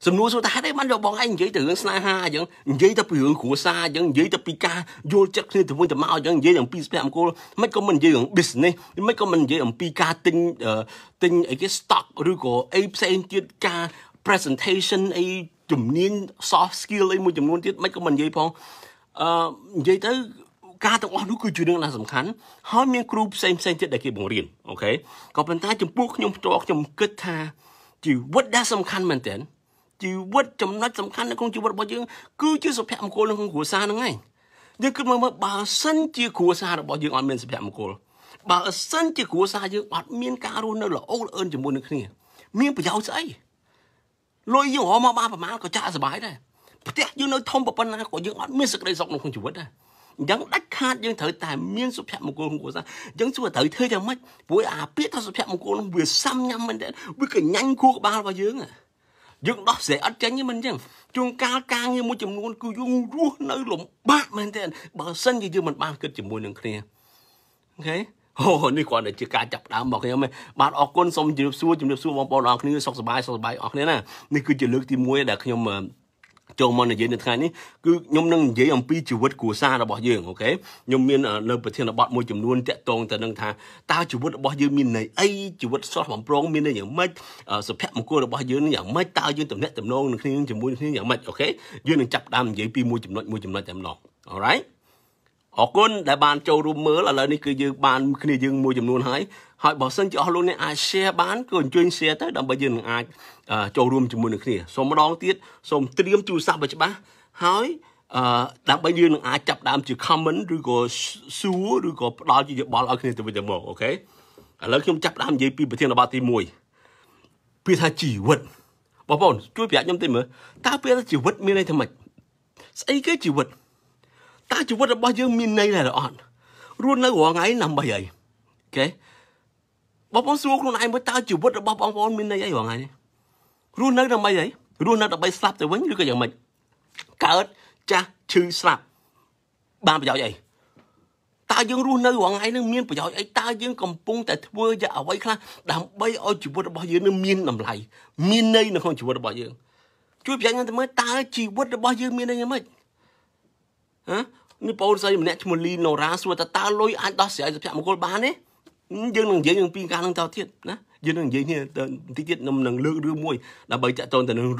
Sầm núi số ta đấy bắn vào bọn anh dễ từ hướng xa ha, giống dễ tập hướng khổ xa, giống dễ tập pika vô chắc nên từ vốn từ mau, giống dễ giống pizza làm cô mấy con mình dễ giống business, mấy con mình dễ giống pika tin tin cái stock rồi có apsen chuyên ca presentation ấy chủng niên soft skill ấy một chủng luôn tiết mấy con mình dễ phong dễ tới ca tụng nó cứ chuyện là tầm khán hỏi miếng group xem tiết đại kia bổng riêng, ok? Còn bên ta chủng buộc nhung trọc nhung kết tha chỉ what đã tầm khán mình tiễn. Chịu vất chấm nát tầm khăn nó không chịu vất bao nhiêu cứ chưa sập hẹm một cô nó không khổ xa nó ngay nhưng cứ mà bà sân chia khổ xa được bao nhiêu ăn miên sập hẹm một cô bà sân chia khổ xa chứ bạt miên cá luôn nó là ố ơn chấm buồn được kia miên phải giàu dãi lôi dương họ mà ba và má có cha sờ bái đây tiếc dương nói thông bà pan này có dương ăn miên sập đây dọc nó không chịu vất đây giống đắt khát dương thời tài miên sập hẹm một cô không khổ xa giống xưa thời thơi ra mất với biết tao sập hẹm một cô nó vừa xăm nhăm mình đấy với cái nhanh cua ba bao nhiêu à dương đó sẽ ắt tránh với mình chứ chuông ca ca như một chùm luôn cứ vuông rúa nơi lụm bát mình thế bờ sân gì chứ mình ban kết chùm môi đường kia thế hồ này còn để chưa cá chập đá mọc nhau mày bạn ở con sông chùm được xua bóng bóng đó như sọc sờ bài ở thế này nên cứ chỉ lướt tìm môi để khi mà cho món này dễ được ngay ní cứ nhom nâng dễ làm pi chuột của xa là bỏ giường, ok nhom miên ở nơi bờ thiên là bọn môi chùm luôn chạy tông tại nâng thang tao chuột bỏ giường miên này ấy chuột xót mỏng prong miên này nhở mấy sập hẹp một cô là bỏ giường nhở mấy tao giường tầm nét tầm nông được khi chùm môi khi nhở mấy, ok giường đừng chập đam dễ pi môi chùm nội tầm nọ, alright học quân đại ban châu rùm mớ là lời này cứ giường ban khi này giường môi chùm luôn hái hỏi bỏ sân cho luôn này ai share bán còn chuyên share tới đầm bây giờ ai châu rùm chùm môi được khi xong đón tiết xong tiêm chu sao bây giờ bá hỏi đầm bây giờ ai chập đam chỉ comment rồi có xúa rồi có đào chỉ bỏ lại khi này từ bây giờ mở, ok lời không chập đam gì pi bữa thiên là ba ti mùi pi tha chỉ vật bà bồn chui vẽ nhom tim nữa ta pi tha chỉ vật miền này thầm mệt ấy cái chỉ vật ta chỉ vất là bao nhiêu miền này là on luôn nói của ngay nằm bây ấy, ok bóng bóng xuống luôn ai mới ta chỉ vất là bóng bóng miền này ấy của ngay luôn nói nằm bây ấy luôn nói là bay slap tới vấn như cái dạng mình cả ớt cha chư slap ba bây giờ vậy ta dương luôn nói của ngay miền bây giờ ấy ta dương cầm bung tại thưa giờ ở ấy khác đám bay ở chỉ vất là bao nhiêu miền nằm lại miền này nó không chỉ vất là bao nhiêu chui vậy nhưng mới ta chỉ vất là bao nhiêu miền này như vậy nếu bảo sao mình nét một ly nổ ra xua ta lôi ăn đó sẽ chạm một con bán đấy dương đằng dưới dương pin ca đang tao thiệt nè dương đằng dưới như tí tiết nằm đằng lưỡi đưa môi là bởi chạy tròn từ đường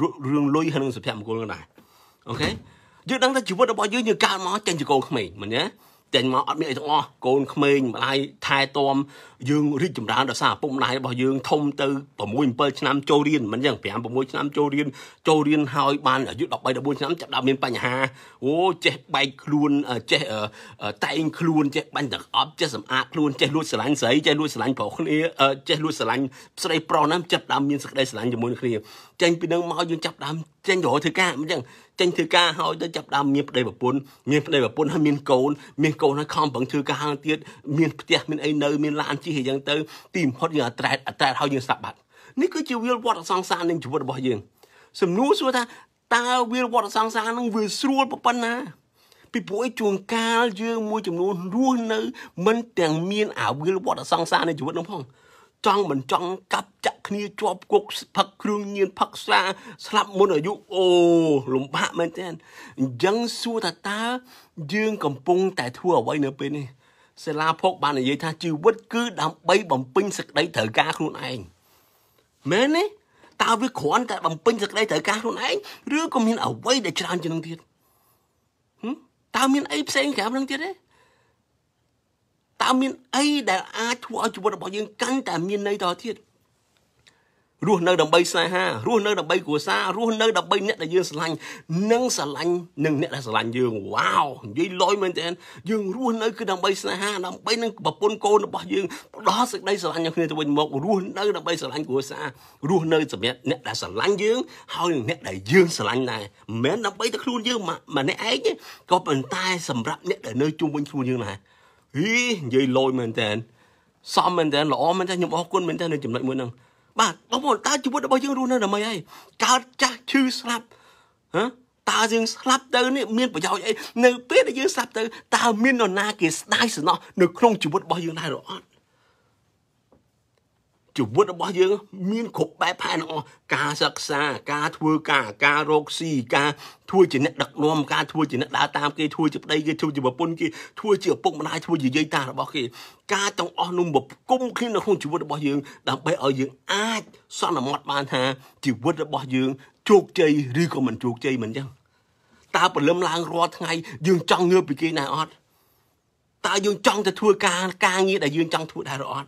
lôi hơn sập chạm một con này, ok dương đang ta chịu vất đã bỏ dưới như ca mó trên chỉ cô mình nhé trên mó ăn miệng trong o cô mình mà ai thay tom dương rít chùm đá đó sao bụng này bỏ dương thông từ bỏ môi bơi năm châu điên mình chẳng phải ăn bỏ môi năm châu điên hai bàn ở dưới đọc bay đã bốn năm chặt đạp miền Tây nhà ha ô che bay luôn che tay luôn che ban đập ấp che sầm ác luôn che luôn sờ lạnh sấy che luôn sờ lạnh bỏ kia che luôn sờ lạnh sờ đây pro năm chặt đạp miền sờ đây sờ lạnh chùm môi kia tranh pin đang mau dương chặt đạp tranh giỏi thứ ca mình chẳng tranh thứ ca hai tới chặt đạp miền đây bỏ bốn hai miền cầu nó không bằng thứ ca hàng tiết miền Tây miền ấy nơi miền Lan chỉ hiện tới tìm hot người trai thao dương sập bạt nếu cứ chịu will water sang san nên chịu vật bao nhiêu sầm núi xưa ta will water sang san nó vừa xua bắp bận na bị bụi chuồng cá dương môi chấm luôn luôn nơi mình tiền miền ảo will water sang san nên chịu vật đúng không trong mình trong cặp chặt kia cho cuộc phật đương nhiên phật xa sập muốn ở dụ ô lùm bạ mình tên dân xua ta dương cầm pung tại thua ở quay nửa bên này sẽ la phốt ban này vậy tha chiêu bất cứ đám bay bầm pin sực đấy thở ca luôn anh mến ấy tao với khổ anh tại bầm pin sực đấy thở ca luôn anh rứa có miền ở quay để tràn cho năng thiệt tao miền ấy xem cả năng thiệt đấy tao miền ấy để ai thua chụp vào bảo dương cắn tại miền này đó thiệt ruột nơi đầm bay xa ha ruột nơi đầm bay của xa ruột nơi đầm bay nét là dương sành nâng sành nâng nét là sành dương wow dây lôi mình tên dương ruột nơi cứ đầm bay xa ha đầm bay nâng bập bôn cô nó bỏ dương đó sạch đây sành như thế tôi bình một ruột nơi đầm bay sành của xa ruột nơi sầm nét là sành dương hơi nét là dương sành này mẹ đầm bay tất luôn dương mà nét ấy nhé có bàn tay sầm rạp nét ở nơi trung bình luôn dương này hí dây lôi mình tên xóm mình tên lọ mình tên nhung áo quần mình tên nơi chụp lại muốn bà bóng bọn ta chụp vất bao nhiêu luôn nữa là mày ấy cá cha chư slap hả ta dương slap tới này miên phải giàu vậy nơi biết là dương slap tới ta miên nó na kì nice nó được không chụp vất bao nhiêu này rồi Chủ vứt nó bỏ dương miên khúc bé phai nó ca sắc xa ca thua ca roxy ca thua chỉ nét đặc nôm ca thua chỉ nét đá tam kia thua chụp đây kia thua chụp bờ pôn kia thua chụp bông mà ai thua gì dây ta nó bỏ kia ca trong o nung bập cung khi nó không chủ vứt nó bỏ dương đằng bé ở dương ai sao là mót bàn ha chủ vứt nó bỏ dương chuột chơi riêng của mình chuột chơi mình chứ ta phải lâm lang ro ngay dương trong ngơ bị kia này ót ta dương trong thì thua ca như là dương trong thua đại rồi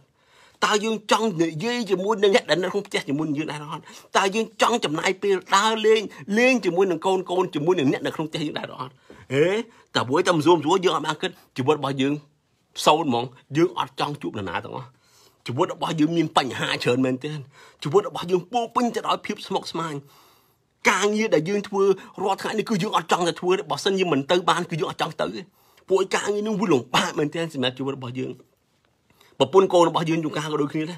ta dương trong dây chỉ muốn nhất định nó không chết chỉ muốn dương đại đó ta dương trong chậm lại pê ta lên lên chỉ muốn con chỉ muốn nhất là không chết dương đại đó ế ta buổi tâm zoom chúa dương ăn kết chỉ muốn bỏ dương sâu mỏng dương ở trong chụp là nã tao chỉ muốn bỏ dương miên bành hạ trơn mình tên chỉ muốn bỏ dương bô pin cho đói phim smoke smile ca như là dương thua ro thải này cứ dương ở trong là thua bỏ sân như mình tới ban cứ dương ở trong tới buổi ca như nó vui lòng ba mình tên xin mẹ chỉ muốn bỏ dương bà pôn cô nó bỏ dương chúng ta có đôi khi đấy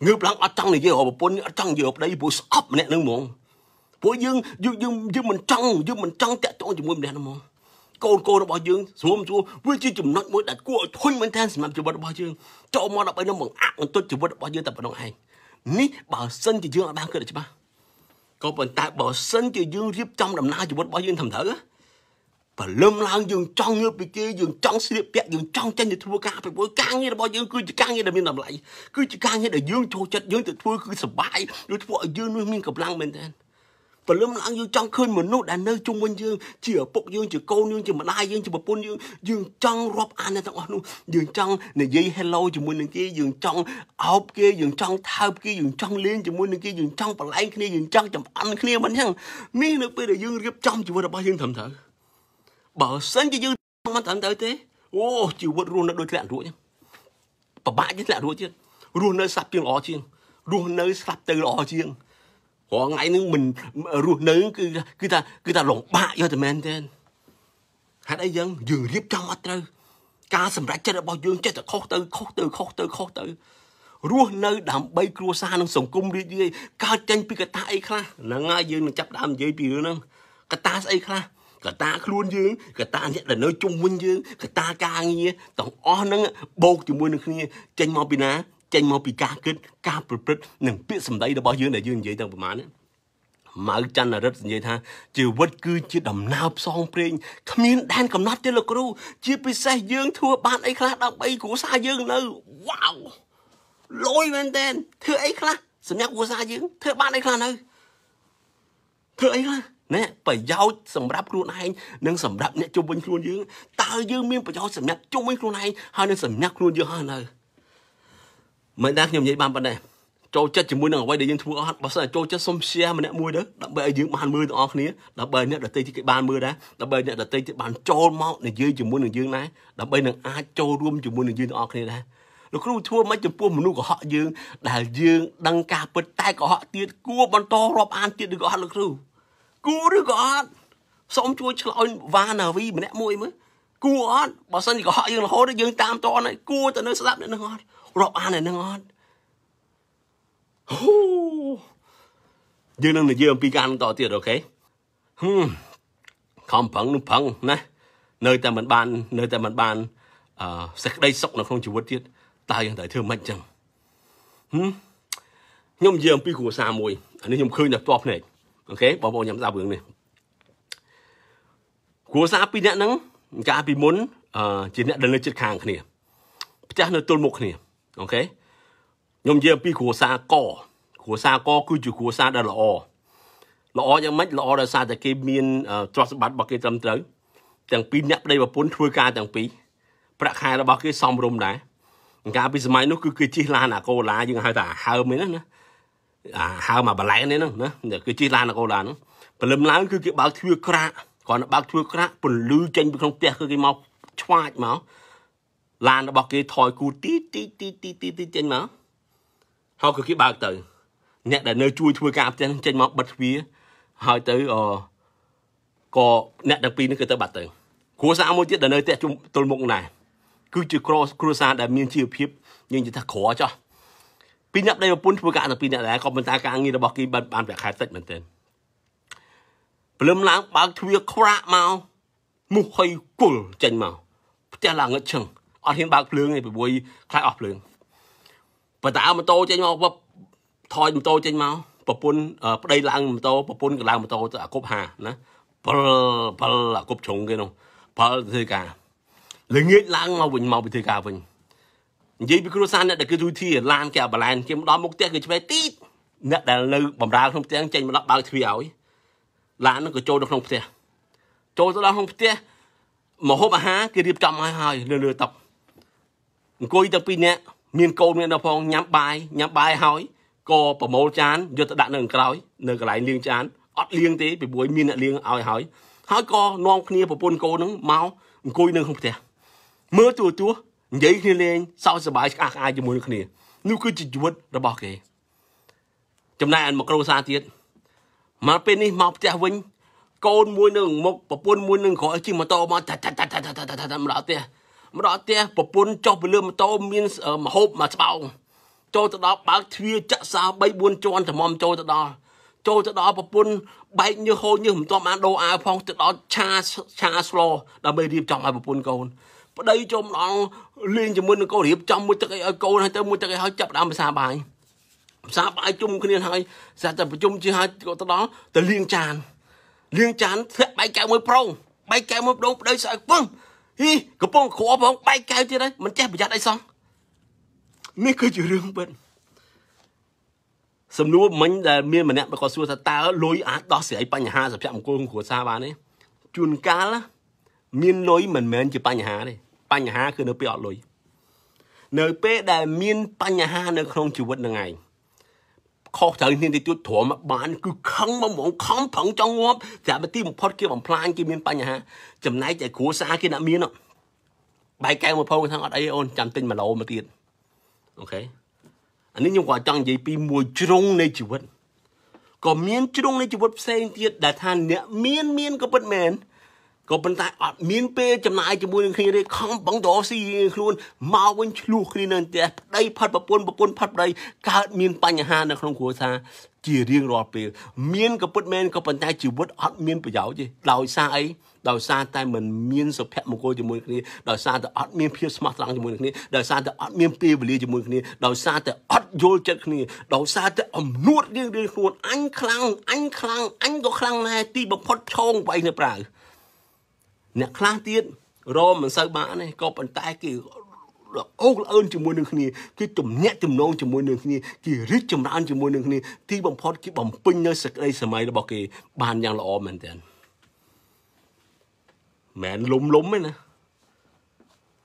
ngư lăng ở trong này dễ họ bà pôn ở trong dễ ở đây bố sập nè nó mồm bố dương mình trong tẹt chỗ chỉ muốn nè nó mồm cô nó bỏ dương xuống xuống với chi chùm nói mỗi đặt cua thôi mình than xem chỉ bắt bỏ dương cho mà nó bay nó mồm ác tôi chỉ bắt bỏ dương tập nó hay ní bảo sân chỉ dương ở ba cơ được chứ ba có vận tại bảo sân chỉ dương riết trong đầm na chỉ bắt bỏ dương thầm thở và lâm lang dương trong như bị kia dương trong xịt bẹt dương trong chân như thua ca phải bối căng như là bao dương cứ chỉ căng như là mình làm lại cứ chỉ căng như là dương trôi chất dương tự thua cứ sập bại đối thua dương nuôi miên cặp lang mình thế và lâm lang dương trong khơi mà nốt đàn nơi trung quân dương chỉ ở bộc dương chỉ câu dương chỉ mà lai dương chỉ mà pôn dương dương trong rob an này tao luôn dương trong này dây hello chỉ muốn này kia dương trong áo kia dương trong thao kia dương trong liên chỉ muốn này kia dương trong bằng lái kia dương trong chậm ăn kia mình nhăng miên được bây giờ dương gấp trong chỉ muốn là bao dương thầm thở bảo sân cho dương mà tận tới thế, ô chịu vật luôn nó đôi lẹn ruột chứ, bà bãi chứ lẹn ruột chứ, luôn nơi sập tiếng ó chiêng, luôn nơi sập từ ó chiêng, có ngày nữa mình ruột nơi cứ ta lỏng bạ do từ men tên, hãy đây dân dừng riết trong mắt tư, ca sầm rách chết đã bao dương chết là khó tư, ruột nơi đám bay cua xa nó sống cung đi ca tranh pi cái ta ấy khla, là ngay dương chắp đám dây pi nữa nâng, cái ta ấy khla cả ta luôn dương cả ta nhất là nơi chung quanh dương cả ta ca nghe tổng o nắng bột chỉ muốn được nghe tranh mau bị ná tranh mau bị ca kết ca bật nâng biết sầm đây đã bao dương này dương vậy tao mà đấy mà tranh là rất vậy tha chiều vất cứ chia đầm nao song pring khmin đan cầm nát trên lục ru chia bị sai dương thua bạn ấy khác đang bay của xa dương nơi wow lôi men tên thưa ấy khác sầm nhắc của xa dương thưa bạn ấy khác nơi thưa ấy khác nè phải giao sầm đáp luôn anh nâng sầm đáp nè chung bên luôn dương ta dương miên phải giao sầm đáp chung bên luôn anh hai nâng sầm nhắc luôn dương hai nơi mình đang nhầm vậy ban ban này trâu chết chỉ muốn nâng quay để dương thua bắt sao trâu chết xong xe mình nè mua đó đặc biệt dương bàn mưa đó kia đặc biệt nè đặt tay cái bàn mưa đó đặc biệt nè đặt tay cái bàn trâu máu này dương chỉ muốn nâng dương này đặc biệt nâng ai trâu rôm chỉ muốn nâng dương đó kia đó lúc đó thua mấy chục pua mà nuôi của họ dương là dương đăng ca bật tay của họ tiệt cua bàn to rob an tiệt được gọi lúc cua đứa con xong chui lòi va nào vi mình nè môi mới cua bảo sân thì có họ dương là hố đấy dương tam to này cua từ nơi sáp này nó ngon rọ ăn này nó ngon dương năng này dương pican to tiệt ok không phẳng nè nơi ta mình bàn sạch đây sọc là không chịu vứt tiệt ta dương tại thương mạnh chẳng nhom dương pi của xa mùi anh ấy nhom khơi nhập top này ok bảo bò nhắm ra bướng này của xa pi nẹn nắng cả pi muốn chỉ nẹn đơn lên chết khang này chắc là tôn mục này ok nhom dê pi của xa co cứ chịu của xa đã lọ chẳng mấy lọ đã xa tại cái miền trót bát bạc cái tâm tới chẳng pi nẹn đây mà bốn thua ca chẳng pi bạc hai là bạc cái sòng rom đá cả pi máy nó cứ chỉ là nà cô lá nhưng hai ta hai mấy nữa hao mà bà lái nên nó cứ chi lan là cô là nó và lâm láng cứ cái bao thưa kra còn bao thưa kra phần lư tranh không tẹt cái màu choai máu lan nó bọc cái thỏi cù tí trên máu họ cứ cái bao từ nhẹ là nơi chui thui cạp trên máu bật phía hỏi tới có nhẹ đặc biệt nó cứ tới bật từ của xã môi tiết là nơi tẹt chung tôn mộng này cứ chữ crossa đã miên chiều phép nhưng chúng ta khó cho pin nhập đây mà pun thua cả là pin nhập lại còn mình ta càng như là bọc kia bàn bạc khai tách mình tên, lâm láng bạc thua khóa màu, mù hơi cuồng chân màu, cha là ngất chừng, ở thiên bạc lương này bị bôi khai ọp lương, Bà ta mà tô trên màu thôi mà tô trên màu bà bún ở đây là ăn mà tô bà bún làm mà tô ở cốp hà nè bà là cốp trùng kia nông bà thì cả lấy nghĩa là ăn màu bình màu thì cả bình dây microsan này để cái túi thì lan kẹo bà lan kiếm đó một tiếng người chơi tít nè là lư bầm ra không tiếng trên mà lắp bao thủy ảo ấy là nó cứ trôi được không tiếng trôi đó không tiếng mà hôm mà há kia điệp trọng hai lừa tập coi tập pin nè miền côn miền đông phong nhắm bài hỏi co bờ mồ chán vô đặt nâng cõi nâng cái lại liêng chán ót liêng tí bị bối miền liêng ao hỏi co non kia bờ pôn cô nướng máu coi nâng không thể mưa tua giấy kia lên sau sờ bài ai cho muốn kia nếu cứ chỉ chuột đã bỏ kề trong này ăn một câu xa tiệt mà bên đi mọc trẻ vinh côn muối nương một bờ pôn muối nương khỏi chim mà to mà mà đó tia bột bún cho bự lươn mà tô miên mà hộp mà bao cho từ đó bác thưa chợ sao bay buôn cho ăn thầm mom cho từ đó bột bún bay như hôi như hầm to mà đồ áo phong từ đó cha slow đã bay điệp trong hai bột bún cồn đây cho nó liên cho muốn có điệp trong muốn cái cồn hay tới muốn cái hơi chập đam xa bài chung cái liên hơi xa tập chung chứ hai từ đó từ liên tràn bay cao mới pro đúng đây sợ vâng hi cái bông khổ bông bay cao thế đấy mình che bị giặt đây xong mấy cái chuyện riêng bên sầm núi mình là miền mình nè mà còn xưa ta lối á đó sẽ ấy nhà sập chạm cô của xa bà đấy chuồn cá lá miền lối mình chỉ nhà đây nhà cứ nó bị ọt lối nơi pe là miền nhà nó không chịu vận được ngày khó thời nên thì tôi thua mà bạn cứ khăng mà muốn khăng phẳng trong ngõ trả mà tìm một phút kia bằng plan kia miền Panh ha chấm nãy chạy khổ xa kia đã miền đó bài kèo một phong thằng ở đây ôn chăm tin mà lộ mà tiền ok anh ấy nhưng quả trong gì pi mùi trung này chịu vật còn miền trung này chịu vật xem tiệt đã than nhẹ miền có bất mền có vận tải ở miền pe chấm nãy chấm mùi khi đây khăng phẳng đó xì luôn mau quên luộc khi nên tiệt đây phát bắp bún phát đây cả miền Panh ha nó không khổ xa chỉ riêng rồi về miền có bất mền có vận tải chịu vật ở miền phải giáo gì đào xa ấy đào xa tai mình miên sập hẹp một cô cho mùi kia đào xa từ ớt miên phía smart lăng cho mùi kia đào xa từ ớt miên pi bì cho mùi kia đào xa từ ớt vô chất kia đào xa từ ẩm nuốt riêng đi luôn anh có khăng này ti bọc phật chong vậy nè bà nè khăng tiết rồi mình sao bả này có bàn tay kì ôm ơn cho mùi kia cái chùm nhẹ chùm nôn cho mùi kia kì rít chùm ran cho mùi kia ti bọc phật kì bọc pin nơi sực đây sầm ấy là bọc kì bàn giang lọ mình tiền mẹ lúng ấy nè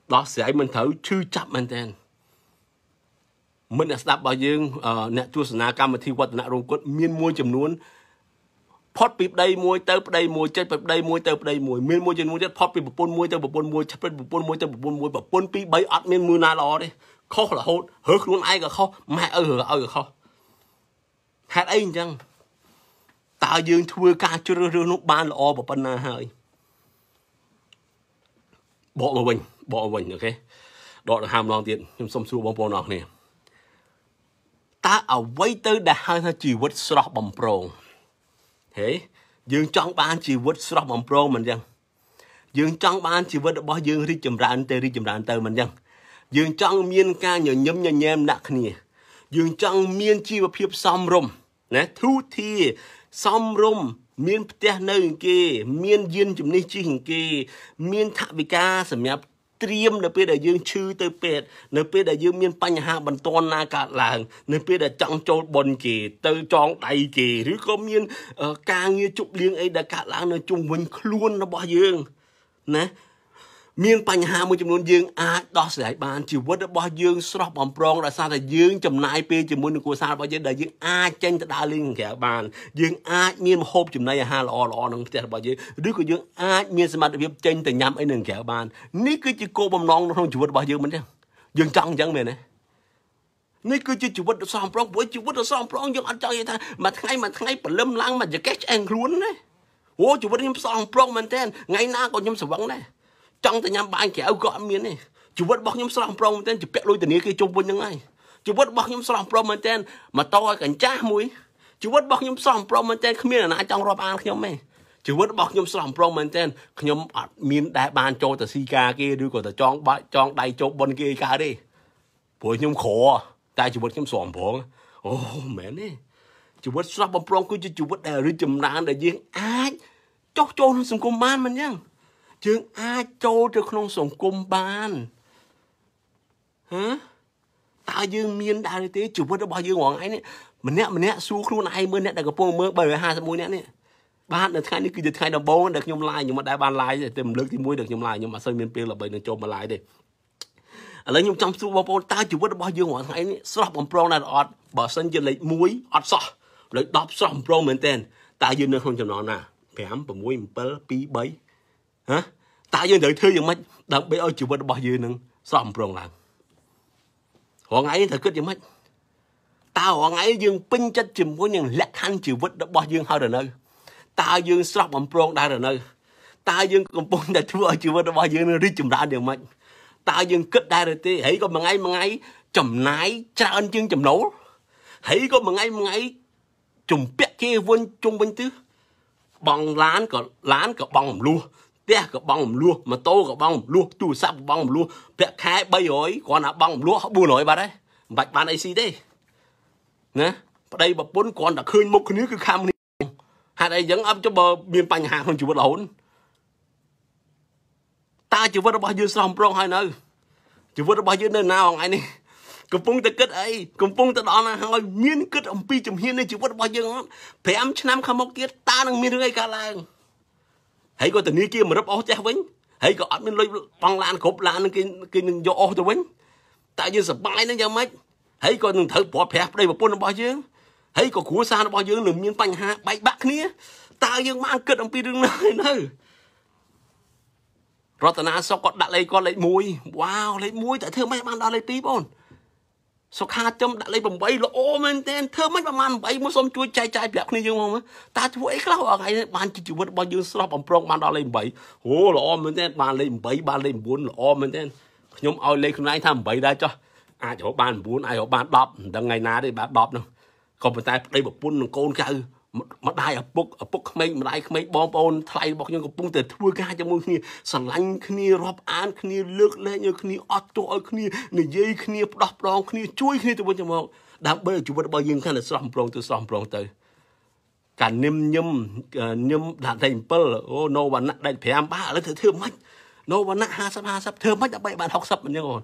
đó sẽ mình thử chưa chấp anh tên mình đã đáp bảo dương nè chúa sanh cam mà thi quật nè rồng quật miên môi chấm nuôn phật bịp đây môi tới đây môi chết đây môi tới đây môi miên môi chấm nuôn chết phật bịp bồn môi tới bồn môi chết bồn môi tới bồn môi bồn pi bảy ắt miên môi na lò đi khó là hốt hớt luôn ai cả khó mẹ ơi khó hạt ấy chăng ta dương thưa ca chưa rưa nó ban lò bập na hơi bỏ vào mình ok đó là ham non tiền nhưng xong xuôi bông bông nọ nè ta ở quay tới đã hai thằng chỉ vứt sọt bầm pro thế dương trong ban chỉ vứt sọt bầm pro mình chăng dương trong ban chỉ vứt bỏ dương đi chìm ra anh tê mình chăng dương trong miên ca nhầm nặng nè dương trong miên chi và phiệp xăm rôm nè thu thi xăm rôm miền tây nơi kia miền yên chấm này chi hình kia miền tháp vĩ ca sầm nháp tiêm nơi bên đại dương chư tới pet nơi bên đại dương miền Panh Hà bần ton na cả làng nơi bên đại trăng châu bồn kì tới tròn đầy kì rứa có miền ca nghe chụp liêng ấy đã cả làng nơi chung quanh luôn nó bỏ dương nè miền Panh Hà mới chấm luôn dương à đó sẽ bàn chịu vớt đã bỏ dương sọp bầm prong đã xa đại dương chấm nai pe chấm muốn của xa bao giờ đại dương a tranh đã đa linh kẻ bàn dương a miền hộp chấm này hà lò nông sẽ bao giờ đứa của dương a miền xem mặt việc tranh từ nhắm ấy nền kẻ bàn ní cứ chỉ cô bầm non nó không chịu vớt bao giờ mình đấy dương trăng chẳng mày này ní cứ chỉ chịu vớt đã sọp prong với chịu vớt đã sọp prong dương ăn trăng vậy ta mà thay bẩn lâm lang mà giờ cách ăn luôn đấy ô chịu vớt nhâm sọp prong mình thế ngày na còn nhâm sờ vắng đấy trong thời gian bạn kẻ áo gọn miếng này chụp vớt bóc nhóm sòng prong tên chụp bẹt lôi từ ní kia chung quân như ngay chụp vớt bóc nhóm sòng prong tên mà to cảnh cha mũi chụp vớt bóc nhóm sòng prong tên không biết là nãy trong rập an nhóm này chụp vớt bóc nhóm sòng prong tên nhóm miếng đại ban cho từ si ca kia đưa của từ tròn đại cho bên kia cả đi buổi nhóm khổ แต่ชีวิตเข้มสวมผงโอ้แม่นี่ชีวิตซับบอมปรองคือชีวิตเอริจมนานแต่ยังอาโจโจสังคมบ้านมันยังยังอาโจเธอขนมสังคมบ้านฮะตายังมีนได้เลยที่ชีวิตเราบ่ยังหวังไอ้นี่มันเนี้ยสู้ครูนายเมื่อเนี้ยแต่กระโปรงเมื่อเบอร์ห้าสมุนเนี้ยนี่บ้านเด็กไทยนี่คือเด็กไทยดับโบ้เด็กยมลายยมมาได้บ้านลายเต็มเลือกที่มุ้ยเด็กยมลายยมมาเซย์เมียนเปรี้ยวระเบิดเด็กโจมมาลายดิอะไรยมจำสู้บ่ปนตาชีวิตเราบ่ยังหวังไอ้นี่ซับบอมปรองนั่นอดบ่สัญญาเลยมุ้ยอดซะเลยดับซับบอมปรองเหมือนเต้นตายังเดินคนจำนอนน่ะแผลผมมุ้ยเปรี้ยวปีใบฮะตายังเดินเธอยังไม่ดับไปเอาชีวิตเราบ่ยังหนึ่งซับบอมปรองหลังหัวไงเธอคิดยังไม่ตาหัวไงยังปิ้งจัดจิ๋มก็ยังเล็กหันชีวิตเราบ่ยังเฮาเดินเลยตายืนสลับอมโปร่งได้หรือไงตายืนกำปองแต่ทั่วชีวิตเรายืนริจมร้านเดียวมันตายืนคิดได้เลยที่เฮ้ยก็มังไงจำนายจานยืนจำโน้เฮ้ยก็มังไงจุ่มเปี๊ยกเกวนจุ่มเป็นตื้อบองร้านกับบองลู่เตี้ยกับบองลู่มาโตกับบองลู่ตู้ซับบองลู่เปี๊ยกแค่ใบหอยก่อนอ่ะบองลู่เขาบูนหอยมาได้บัดบานไอซีได้นะประเดี๋ยวแบบปนก่อนแต่คืนมุกคืนนี้คือคำหาได้ยังอัพจะบ่มีปัญหาของชีวิตเราตาชีวิตเราบ่ยืนสลอมปรองให้นะชีวิตเราบ่ยืนเดินหน้าของไอ้นี่กำปงแต่กึศไอ้กำปงแต่ตอนนั้นไอ้เมียนกึศอมปีจมเฮียนในชีวิตเราบ่ยืนแผลชนะคำมกเกียตาหนังมีเรื่องไอ้กาลังให้ก็แต่นี้เกี่ยมันรับเอาใจวิ่งให้ก็อัดมันเลยปังลานขบลานนั่นกินโยโอ้ตัววิ่งตายืนสบายนั่นยังไม่ให้ก็หนึ่งเถิดปวดแผลได้แบบปนเราบ่ยืนเฮ้ยก็ขู่ซาเราบ่ยืนหรือมีปัญหาใบบักเนี้ยตายังมาเกิดอันปีดึงเลยเนอะรัตนาสกอตดักเลยก็เลยมวยว้าวเลยมวยแต่เธอไม่ประมาณดักเลยปีบอลสกาจมดักเลยผมใบโลเมนเตนเธอไม่ประมาณใบมุสลิมช่วยใจแบบนี้ยังมองไหมตาช่วยเขาอะไรบ้านจิ๋วบ่ยืนสลับผมโปร่งบ้านดักเลยใบโอ้โลเมนเตนบ้านเลยใบบ้านเลยบุญโลเมนเตนยมเอาเลยคนไหนทำใบได้จ้ะอาจจะบ้านบุญอาจจะบ้านดับดังไงนาได้บ้านดับเนาะก็เป็นแต่ได้แบบปุ่นโกนกันมาได้ปุ๊กไม่มาได้ไม่บอลบอลไทยบอกยังกับปุ่นแต่ทั่วกาจะมึงนี่สั่งลังนี่รอบอ่านนี่เลือกเล่นยังนี่อดตัวนี่หนึ่งยี่นี่ปลอบปลองนี่ช่วยนี่ตัวมันจะมองดับเบิลจุดบอลยิงขนาดสลัมปลองตัวสลัมปลองเตยการนิ่มดันได้เปิลโอ้โนวันนักได้แผลบ้าแล้วเธอไม่โนวันนักห้าสับเธอไม่จะไปบ้านหกสับมันยังก่อน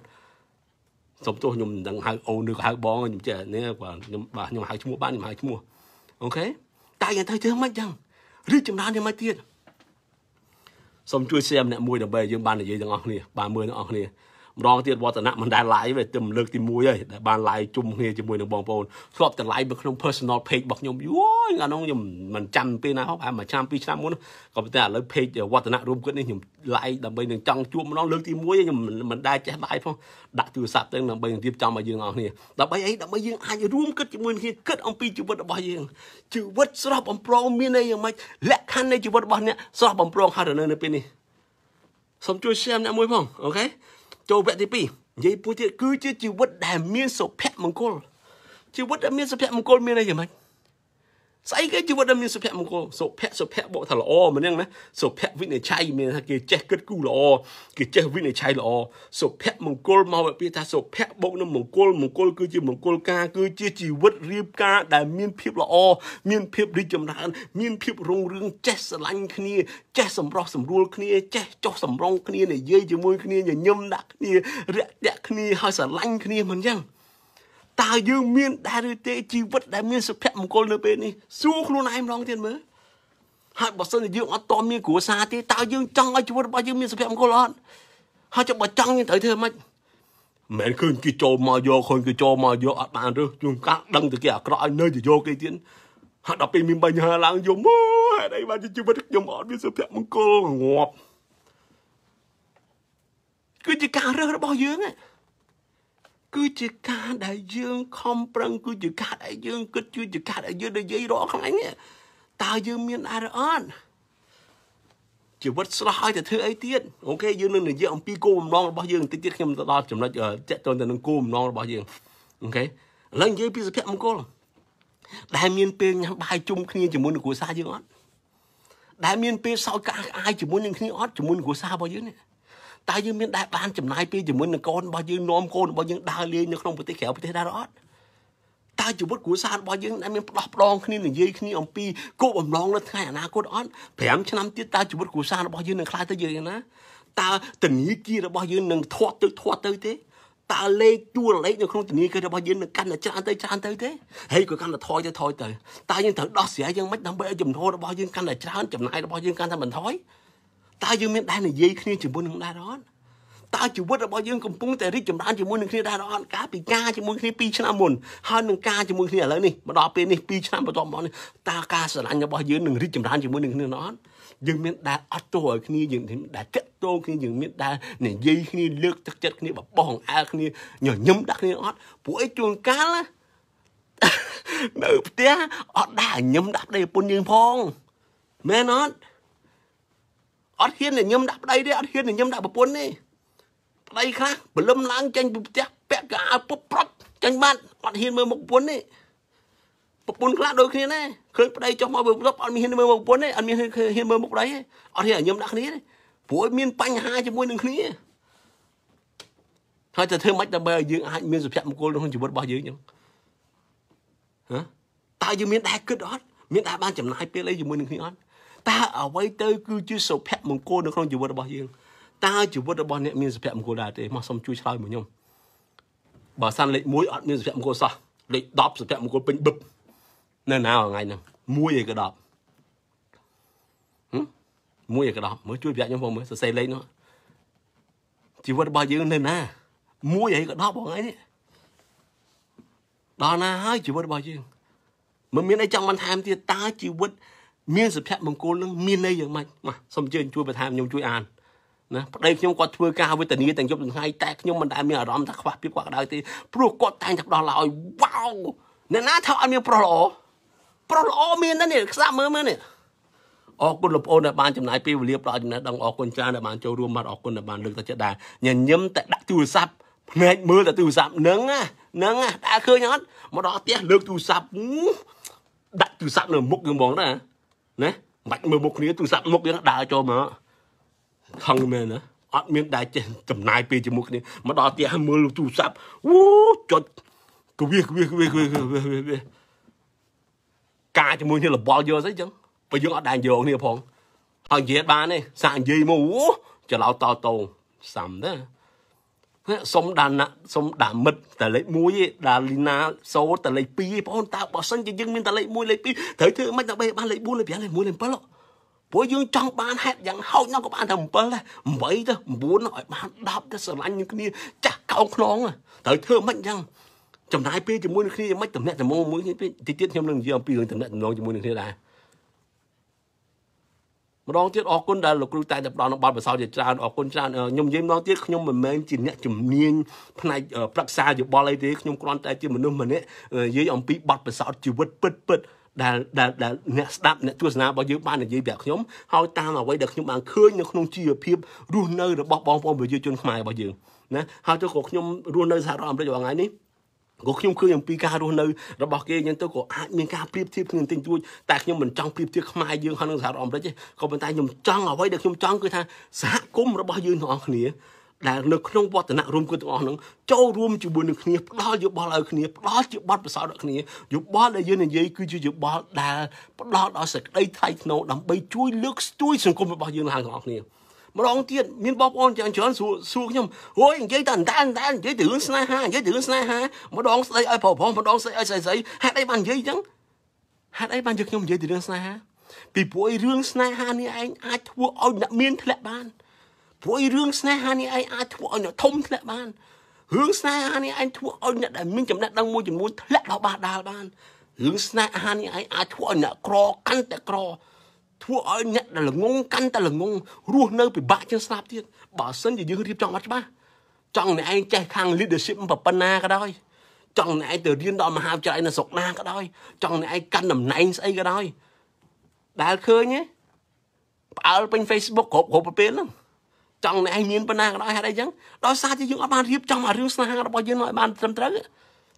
สมตัวหนุ่มดังหายโอนึกหายบอลหนุ่มเจนี่กว่าหนุ่มบ้านหนุ่มหายชั่วบ้านหนุ่มหายชั่วโอเคตายอย่างไทยเธอไม่ยังรีบจำนานยังไม่เตี้ยสมช่วยเซมเนี่ยมวยเดบเบย์ยืมบ้านอะไรยังออกนี่บ้านเมืองออกนี่รองเตี้ยวัฒนะมันได้หลายไปเต็มเลิกตีมวยเลยบ้านหลายจุ่มเฮียจะมวยหนุ่มบอลโปนชอบแต่หลายแบบน้อง personal page บอกหนุ่มย้อยงานน้องหนุ่มมันจำปีนะเขาผ่านมาจำปีช้ำมุ้นก็แต่เลย page วัฒนะรวมกันนี่หนุ่มหลายดับเบย์หนึ่งจังจุ่มน้องเลิกตีมวยหนุ่มมันได้แจ้งหลายพ่อดักตัวสับเต็มดับเบย์หนึ่งที่จำมายืนออกนี่ดับเบย์ยังอาจจะรวมกันจะมวยที่เกิดองปีจุบันดับเบย์ยังจุบันสลับอมโปรมีในยังไม่และขั้นในจุบันบ้านเนี่ยสลับอมโปรหาเดินในปีนี้สมช่วยเซมเนี่ยมวยพ่อโอเคโจวเวทีปียี่ปุ่นที่คือชีวิตแต่เมียนสเปะมังกรชีวิตแต่เมียนสเปะมังกรมีอะไรอย่างไรใส่ก็ชีวิตแต่เมียนสเปะมังกรสเปะบอกถ้าละอมันยังนะสเปะวินัยชัยมีนะเกี่ยเจ๊กึดกู้ละอเกี่ยเจ๊วินัยชัยละอสเปะมังกรมาแบบพี่ตาสเปะบอกน้ำมังกรคือชีวิตมังกรกาคือชีวิตเรียบกาแต่เมียนเพียบละอเมียนเพียบริจมรันเมียนเพียบรงเรื่องเจ๊สลันคณีแจ้สำรองสำรวจคณีแจ้เจาะสำรองคณีเนี่ยเยอะจมูกคณีเนี่ยย่ำดักคณีเรียกเด็กคณีหาสารลังคณีเหมือนยังตายืมเมียนได้ด้วยเตชีวิตได้เมียนสเปะมังกรเลยเป็นนี่สู้ครูนายมร้องเทียนเมื่อหากบอกเสนอยืมอัตตอมเมียกูซาที่ตายืมจังไอชีวิตบ่ยืมเมียนสเปะมังกรอนหากจะบ่จังยังเถิดเธอไหมเหมือนคนกิโจมาโยคนกิโจมาโยอัดมาด้วยจุ่มกักดังตะเกียกรอยเนยจะโยกี่เทียนหากดับไปมีปัญหาหลังโยมđây mà chỉ vật nhầm ở bên sập mông cô ngọt cứ chỉ cá rơ nó bao dương ấy cứ chỉ cá đại dương không prang cứ chỉ cá đại dương cứ chỉ cá đại dương để dây đó không anh ấy ta dương miền ai đó ăn chỉ vật sai thì thứ ấy tiết ok dương nên là dương ông pico ông non bao dương tiết khi mà ta chấm nó chạy tròn từ ông cô ông non bao dương ok lần dây pin sập mông cô đại miền tây nhang bài chung khi chỉ muốn của xa dương ăn đại miền tây sau cả ai chỉ muốn những khi ót chỉ muốn của xa bao nhiêu này, ta dương miền đại ban chỉ nai tây chỉ muốn là con bao nhiêu nom con bao nhiêu đa liên nhưng không phải thế khéo phải thế đa ót ta chịu bất cứ sao bao nhiêu anh em đọc đong khi này dây khi ông pi cố bầm đong lên ngày nào cố đón bẻm cho năm tiết ta chịu bất cứ sao bao nhiêu này khai tới giờ này ta tình như kia là bao nhiêu này thoát tới thế ta lấy chua là lấy nhưng không tình như kia là bao nhiêu này căn là chán tới thế hay của căn là thôi tới ta nhưng thật đó sẽ nhưng mấy năm bữa chùm thôi là bao nhiêu căn là chán chùm này là bao nhiêu căn là mình thôi ta nhưng mấy đại này dây khi chùm bốn năm đại đó ta chịu bớt là bao nhiêu cũng bung tè đi chấm đan chỉ muốn khi đa đó cá bị ca chỉ muốn khi pi chăn ăn muộn hơn đừng ca chỉ muốn khi ở này mà đo pin này pi chăn mà to món này ta ca sờ lạnh cho bao nhiêu đừng đi chấm đan chỉ muốn đừng khi nó dừng miếng đá auto ở khi dừng thì đá chất to khi dừng miếng đá này dây khi lướt chất chất khi bập bong a khi nhỏ nhấm đắt khi ót buổi chuồng cá lá nở tía ót đá nhấm đắt đây bún như phong mẹ nó ót hiên này nhấm đắt đây đấy ót hiên này nhấm đắt bập bún đi đây khác, bởi lâm láng chanh bụi tép, bẹp cả, bụp bọc, chanh bạn, bạn hiên mơ mộc bốn đấy. Bụp bốn khác đôi khi này, khơi đây cho mọi bụp bọc, bạn hiên mơ mộc bốn đấy, ăn miên hiên mơ mộc đấy. Ở thì ở nhầm đặc lý đấy, bối miên bánh hai cho mỗi đường khí. Thôi thì thêm mách là bây giờ ai miên dụp chạm một cô luôn, không chỉ bớt bao nhiêu nhỉ. Hả? Ta như miên đá cứt đó, miên đá ban chẩm lại pê lấy cho mỗi đường khí đó. Ta ở quay tới cứ chưa sầu phép một cô được không chỉ bớt bao nhiêu. Ta chịu bớt bọn này miên dẹp một đá thế mà xong chui chơi một nhung bà san lệ muối ăn miên dẹp một cô sao lệ đọp dẹp một cô bình bực nên nào ngày nào muối gì cái đọp muối gì cái đọp mới chui vẹn nhung phòng mới xây lấy nó chịu bớt bao nhiêu nên na muối gì cái đọp bọn ấy đó na hai chịu bớt bao nhiêu mà miên ấy trong bàn tham thì ta chịu bớt miên dẹp một cô lưng miên đây giống mà xong chơi chui bàn tham nhung chui ăn nè, đây khi con thưa ca với tình nghĩa tình dục hai ta nhưng mình đã miêu đóm thắc mắc biết quạt đời thì buộc con tay chặt đòn lại wow nên á thọ anh miêu pro lỗ miên đó nè sao mới nè ở quân lập ôn là ban chấm lại piu liệp rồi nè đồng ở quân cha là ban châu ruộng mà ở quân là ban lực ta chết đà nhận nhấm tại đã tiêu sập ngày mưa là tiêu sập nắng á đã khơi nhót mà đó tiếc lực tiêu sập đã tiêu sập rồi mục đường bóng đó nè mạnh mưa mục này tiêu sập mục nó đã cho mà không mẹ nữa, ăn miếng đại trên tầm nai pì chỉ một cái mà đào tia mưa lũ trụ sáp, chốt cứ việc, cá chỉ muốn như là bò dơ đấy chứ, bây giờ ăn đàn dơ này phong, ăn dê ba này, sàn dê mà cho lão to tù, sầm đó, sống đàn nặng, sống đàn mật, tại lấy muối, đàn lina, số tại lấy pì, phong ta bỏ sân chỉ riêng mình tại lấy muối lấy pì, thấy thứ mấy tao bê ba lấy buôn lấy bẻ lấy muối lấy bớt lọ. Bố dương trong ban hẹp dạng hậu nó có ban thầm bơ là mấy thôi muốn nói ban đáp cho sờ lạnh như cái nia chả cao nón à tới thưa mạnh rằng chồng nái pê chỉ muốn khi mấy tầm nẹt tầm mông muốn thì tiết thêm lần gì ông pê rồi tầm nẹt tầm nón chỉ muốn được thế này mà đón tiết ở quân đà lục lưu tài tập đoàn nó ban bữa sau giờ tràn ở quân tràn nhung dêm đón tiết nhung mình mềm chỉ nẹt chùm niên này ở Praxa chụp bò lấy thế nhung con tay chỉ mình nương mình ấy dưới ông pê bắt bữa sau chịu bứt đã nè đáp nè tôi là bao nhiêu ban là gì bẹt nhóm hỏi ta mà quay được nhóm bạn khơi nhưng không chia phim luôn nơi là bong bây giờ chuyên mài bao nhiêu nè hỏi tôi cuộc nhóm luôn nơi sao đó bây giờ ngày ní cuộc nhóm khơi nhóm pika luôn nơi là bao kia nhưng tôi có ai miền ca phim tiếp nhưng tình tôi tại nhưng mình trong phim tiếp mài dương hơn sao đó đấy chứ còn bên tay nhóm trăng là quay được nhóm trăng cứ tha xã cúng là bao nhiêu họ khía là lực không bao tận nặng rôm cứ tụi ông nó châu rôm chịu buồn được khía đó chịu bao lời khía đó chịu bắt bớt sao được khía chịu bao lời dân này dây cứ chịu bao đà đó sẽ đây thay nó đầm bay chui nước chui sừng côn bao nhiêu hàng ngọc khía mà đóng tiền miền bắc on chẳng chán xuống nhom ôi dây tàn dây tử sna ha mà đóng dây ai phổ phổ mà đóng dây ai dây hạt đây bàn dây trắng hạt đây bàn giật nhom dây tử sna ha vì bụi rương sna ha này anh ai thua ôi nặng miên thẹn ban bụi rương sna ha này ai thua ôi nó thông thẹn ban hướng sna ha này anh thua ôi nặng đại miên chấm nặng đang mua chấm mua thẹn đào ba đào ban hướng sna ha này ai thua ôi nặng cro căn tẹt cro thua ở nhận là ngon căn ta là ngon ruột nơi bị bạ chân sạp tiết bảo sân gì dương trong mắt ba trong này anh chạy hàng leadership và pana cái đôi trong này từ điên đỏ mà hao chạy là sọc na cái đôi trong này căn làm nành xây cái đôi đã khơi nhé ở bên Facebook hộp hộp bên lắm trong này anh miên pana cái đôi hay đây chăng đó xa chứ dương ở ban hiệp trong mà riêng xa nó bao nhiêu nội ban trăm tới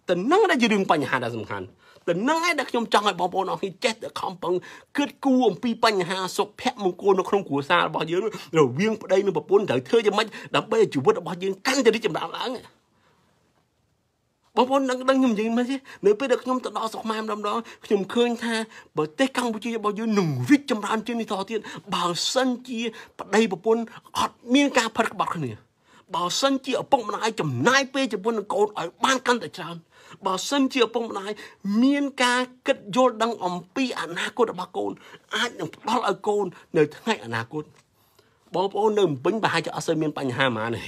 tình năng đã dư đường bành hà đã sầm khăn tình năng ấy đã trong trong ngày bom nó khi chết đã không bằng cướp cua ông pi bành hà sụp hẹp mông cô nó không của xa bao nhiêu rồi viên ở đây nó bập bún thở thưa cho mấy đập bây chủ bớt bao nhiêu căn cho đi chậm đạm lãng Bố bố đang nhầm gì mà chứ nếu bây được nhầm tận đó sọc mai làm đó nhầm khơi tha bởi tây Campuchia bao nhiêu nùng vít chấm ăn trên đi thọ tiền bảo sân chi đây bố bố hạt miên ca phật bạc này bảo sân chi ở bông này chấm nai pe chấm bún cột ở ban căn tại tràn bảo sân chi ở bông này miên ca kết vô đăng ẩm pi ảnh hà côn ở ba côn ai nhầm đó là côn nơi ngay ảnh hà côn bố bố nương bính bà hai cho sơ miên hà mà này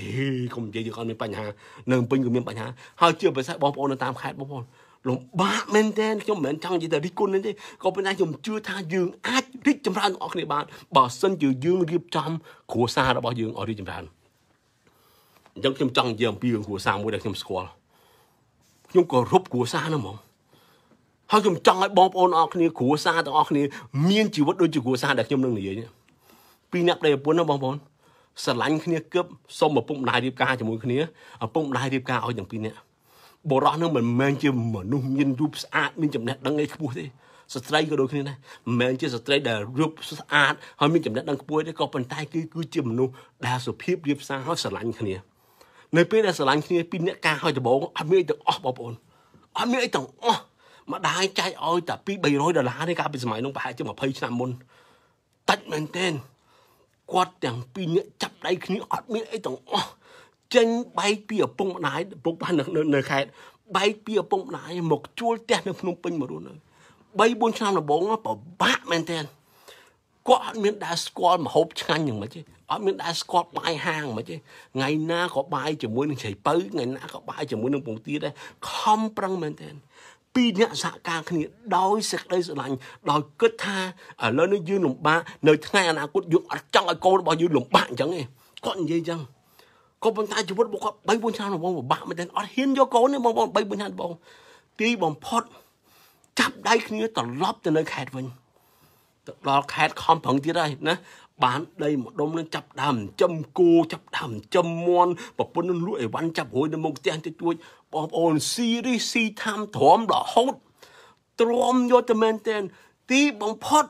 không chỉ con miên bánh hà nương bính của miên bánh hà hai chưa phải sai bố bố nó tam khai bố bố lồng ba men ten trong miền trong chỉ là đi côn đấy có bên này dùng chưa tha dương ác đi chấm ran ở cái bàn bảo sân chịu dương riêng trong khổ xa đã bảo dương ở đi chấm ran giống chấm trong giờ biêu khổ xa mới được chấm score nhưng còn rút khổ xa nữa mỏng hai chấm trong lại bố bố ở cái khổ xa tao ở cái miên chịu bất đôi chịu khổ xa được chấm nương này Pin up đây bốn năm bốn sẵn lạnh kia cướp xong một bụng lại đi ca cho mỗi kia ở bụng lại đi ca ở dòng pin nè bộ rõ nó mình men chưa mở nung nhìn rúp sát mình chậm nét đang ngay khu thế straight cái đôi kia này men chưa straight để rúp sát hơi mình chậm nét đang cuối đấy có bàn tay cứ chìm nung đa số phép điệp xa hết sẵn lạnh kia nơi pin là sẵn lạnh kia pin nét ca hơi cho bố ăn miếng được off bọc ổn ăn miếng được off mà đai chai ơi tập pin bày rối đờ lá đấy ca bị mày nó phải chứ mà phơi làm môn tách men tên quạt đằng pin chắp đáy khí ọt miếng ấy tổng chân bay pìa bông nái bông ban nơi khai bay pìa bông nái một chuôi tè nơi Phnom Penh mà luôn bay 4 năm là bóng nó bảo bát men ten quạt miếng đá squat mà hộp chăn nhưng mà chứ ọt miếng đá squat bài hàng mà chứ ngày na có bài chỉ muốn chảy bới ngày na có bài chỉ muốn nâng bông tía đây không prang men ten pin dạ càng khí đói sạch đây sự lạnh đói cất tha ở lớn nó dư lồng ba nơi ngay là cốt dụng ở trong ở cô bao nhiêu lồng bạn chẳng nghe con gì chăng có bên tay chỉ muốn bố con bay 4 sao là bông của bạn mới đến ở hiên cho cô nên bông bay 4 sao bông tí bông pot chắp đây khí toàn lóp từ nơi khẹt mình lọt khẹt không phẳng tí đây nè bán đây một đông nó chắp đàm châm cô chắp đàm châm mon và bốn nó lụi bắn chắp hồi nó mông tiền cho chuối bom ồn si đi si tham thòm đỏ hốt trom vô tầm tên tí bóng phốt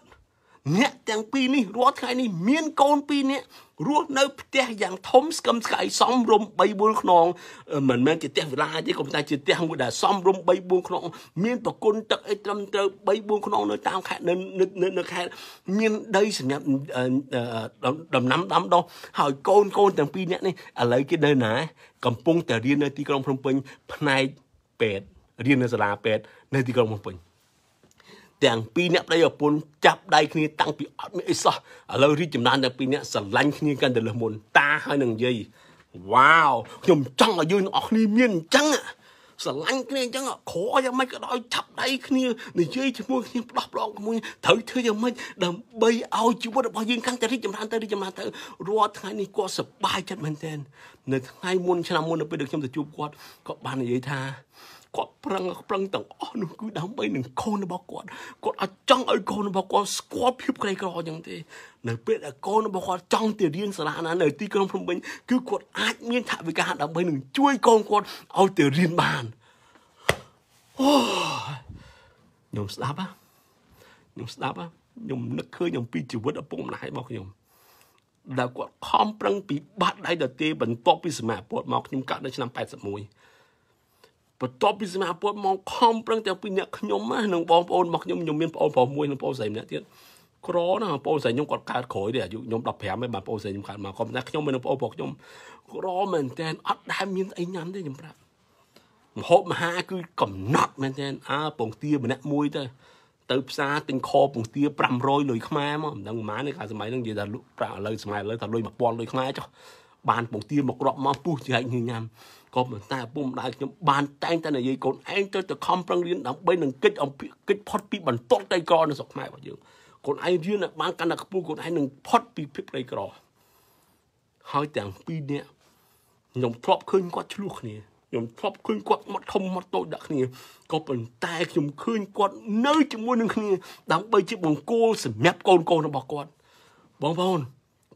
nhẹ tiếng pi ní rúa thay ní miên con pi ní rúa nơi tè dạng thấm cầm sải xong rôm bay buôn nòng mình men chỉ tè vừa la chứ còn ta chỉ tè không đã xong rôm bay buôn nòng miên bọc côn tật ấy trăm tơ bay buôn nòng nơi tao khai nơi khai miên đây sẽ nhập đầm nắm đắm đâu hỏi con tiếng pi nhẹ này ở lấy cái nơi này cầm pung tờ riêng nơi ti công Phnom Penh này bẹt riêng nơi là bẹt nơi ti công Phnom Penh đằng pi nẹp đây ở bốn chắp đây khi tăng pi ọt mới sao ở lâu đi chấm đan đằng pi nẹp sờ lanh khi cần được môn ta hai nằng gì wow nhom trăng ở dưới ọt khi miên trắng à sờ lanh khi trắng à khó ra mấy cái đói chắp đây khi này chơi chỉ muốn khi đập lon cái mui thử thử ra mấy đằng bay ao chỉ muốn được bao nhiêu căng tới đi chấm đan tới đi chấm đan tới rồi thay này qua sập bay chặt mình tên này thay môn xem môn được bây được trong tập trung quạt có bàn này dễ tha có prang tầng nó cứ đám bay đừng con nó bao quát con ở trong ấy con nó bao quát squat phép cái này coi chẳng thế nơi biết là con nó bao quát trong tiền riêng sả là nơi ti con Phnom Penh cứ quát ác miên thả với cả đám bay đừng chui con ao tiền riêng bàn nhom slap á nhom nức khơi nhom pi chịu vớt ở bông lại bao nhom đã quát không prang pi bắt đại đợt tê bẩn to pi sả mà bột mọc nhom cả đây năm 81 và top bây giờ mà bọn mong không bằng theo pin nhạc nhóm mà nông bóng ôn mặc nhóm miên bóng mùi nông bóng giày nữa tiết có nó bóng giày nhóm còn khá khối để dụ nhóm đọc hẻm với bà bóng giày nhóm khá mà không nhạc nhóm mình bóng bóng nhóm có mình tên ớt đá miên ấy nhắn đấy nhóm ra hộp mà hai cứ cầm nọt mình tên à bóng tia mình nạc mùi thôi tới xa tình kho bóng tia bầm rôi lùi khám ai mà đang má này khá xe máy đang gì là lúc ra lời xe máy lời thật lùi mặc bọn lùi khám ai cho bàn bóng tia mặc rộng mà bù chỉ hạnh như nhằm có một ta bung đại nhóm bàn tay ta này gì còn anh tôi từ không phân liên đóng bên đằng kích ông kích pot bị bẩn tốt tay con nó sọc mai vào giường còn anh riêng là bán căn là bung còn anh đừng pot bị phép tay cò hai tiếng pin nè nhóm top khơi quát chua này nhóm top khơi quát mất không mất tôi đặc này có bàn tay nhóm khơi quát nơi chỉ muốn đằng này đóng bên chỉ bằng cô sỉ mép con nó bỏ con bong bong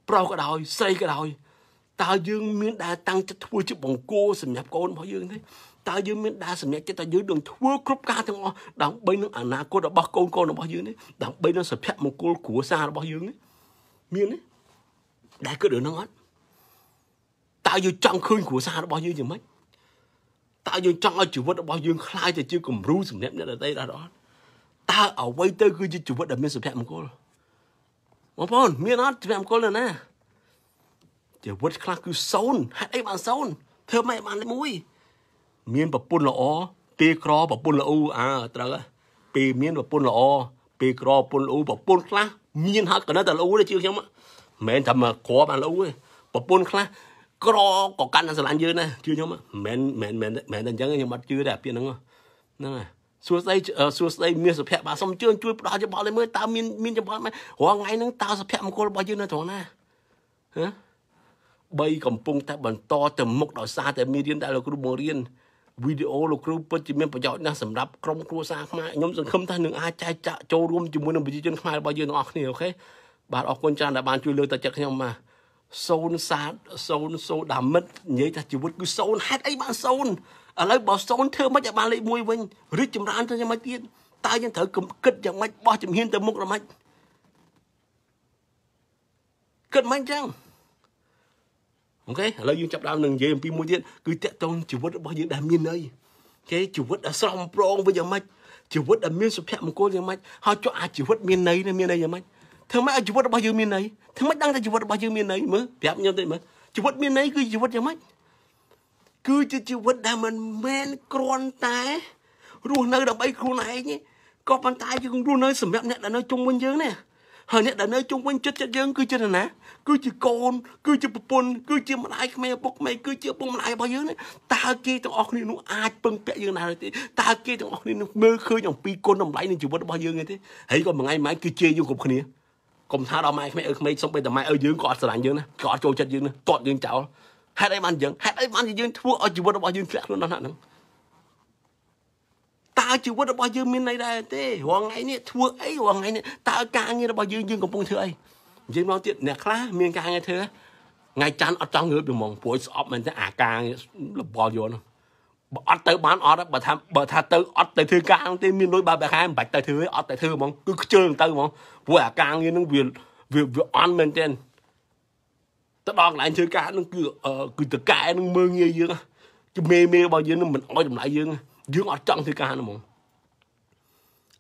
bao cái đòi xây cái đòi ta dương miếng đá tăng chất thua chứ bọn cô sầm nhập con bao dương thế ta dương miếng đá sầm nhập cho ta dưới đường thua cướp ca thằng o đằng bên nó ảnh nà cô đã bắt con nó bao dương đấy đằng bên nó sập hẹp một cô của xa nó bao dương đấy miếng đấy đại cứ đứa nó ngắt ta vô trong khơi của xa nó bao dương gì mấy ta dương trong chịu vật bao dương khai thì chưa cùng rú sủng nếp nữa là đây là đó ta ở quay tới cứ chịu vật đầm miên sủng nếp một cô một con miên át sủng nếp một cô rồi nè chịu vật khai cứ sốn hạt ấy bạn sốn thơ mày bạn lấy mũi miên bập bún lọ tê cro bập bún lọ à trời ơi pì miên bập bún lọ pì cro bún lọ bập bún khai miên hạt cái đó là lọ đấy chưa không á mẹ thầm mà khó bạn lọ ấy bập bún khai có căn là anh dư này chưa nhóm á mẹ thành trắng nhưng mà chưa đẹp kia đúng không nè suốt đây miên sập hẹp bà xong chưa chui đó cho bỏ lên mới tao miên cho bỏ mày hoa ngay nắng tao sập hẹp một cô bao nhiêu nữa chỗ nè hả bay cầm pung ta bẩn to từ mốc đảo xa từ miên điên đại lục ruộng riêng video lục ruộng bất chỉ miên phải chọn đang sầm đáp trong khu xa mà nhóm dân không tha nương ai chạy chạ châu rôm chỉ muốn làm gì trên khai bao nhiêu nó học nhiều thế bà học con trai là bạn chui lưới ta chặt nhau mà sôn xa sôn đầm mất nhảy ta chịu vượt cứ sôn hát ấy bạn sôn ở lấy bỏ sôn thơ mấy bạn lấy mùi vinh rít chìm ran thôi cho mấy tiên ta nhân thở cầm kết chẳng mấy bao chìm hiên từ mốc là mấy kết mấy chăng ok lấy dương chập đam đừng dễ làm pi mùi tiên cứ tẹt tôn chịu vượt bao nhiêu đam miên đây cái chịu vượt đã xong prong bây giờ mấy chịu vượt đã miên sụp hẹn một cô giờ mấy họ cho ai chịu vượt miên này giờ mấy thằng mày chịu vất bao nhiêu miền này, thằng mày đang ra chịu vất bao nhiêu miền này mới, đẹp nhau đấy mới, chịu vất miền này cứ chịu vất cho mày, cứ chịu vất đam mình men con tay, ruộng nơi đồng bay ruộng này nhé, có bàn tay chứ không ruộng nơi sầm đẹp nhất là nơi trung quanh dương này, hồi nhất là nơi trung quanh chất dương cứ chơi này, cứ chịu con, cứ chịu bồn, cứ chịu một ai mày bốc mày cứ chịu bông lại bao nhiêu này, ta kia trong óc này nó ai bưng bẹ dương nào thế, ta kia trong óc này nó mơ khơi dòng pi côn đồng lại nên chịu vất bao nhiêu này thế, hãy còn một ngày mai cứ chơi vô cùng khỉ cùng tháo đào mai xong bây giờ mai ở dưới có sờ lạnh dưới nè có trôi chân dưới nè cọt dưới chảo hết đấy man dưới hết đấy man dưới thua ở chịu vất bao dưới khác luôn đó nè ta chịu vất bao dưới miền này đây thế hoàng ngày nè thua ấy hoàng ngày nè ta càng nghe nó bao dưới dương còn bung thưa ấy dưới bao tiện nè khá miền càng nghe thưa ngày chán ở trong người bị mỏng phổi sọp mình sẽ à càng là bao vô nè ở tới bán ở đó bà thà tới ở tới thứ càng tới miền núi ba bè hai bạch tới thứ ở tới thứ mong cứ chơi tới mong vui à càng như nó việc ăn mình trên tới đo lại chơi cá nó cứ từ cá nó mơ nghe dương chứ mê bao nhiêu nó mình nói lại dương ở trong thứ cá nó mong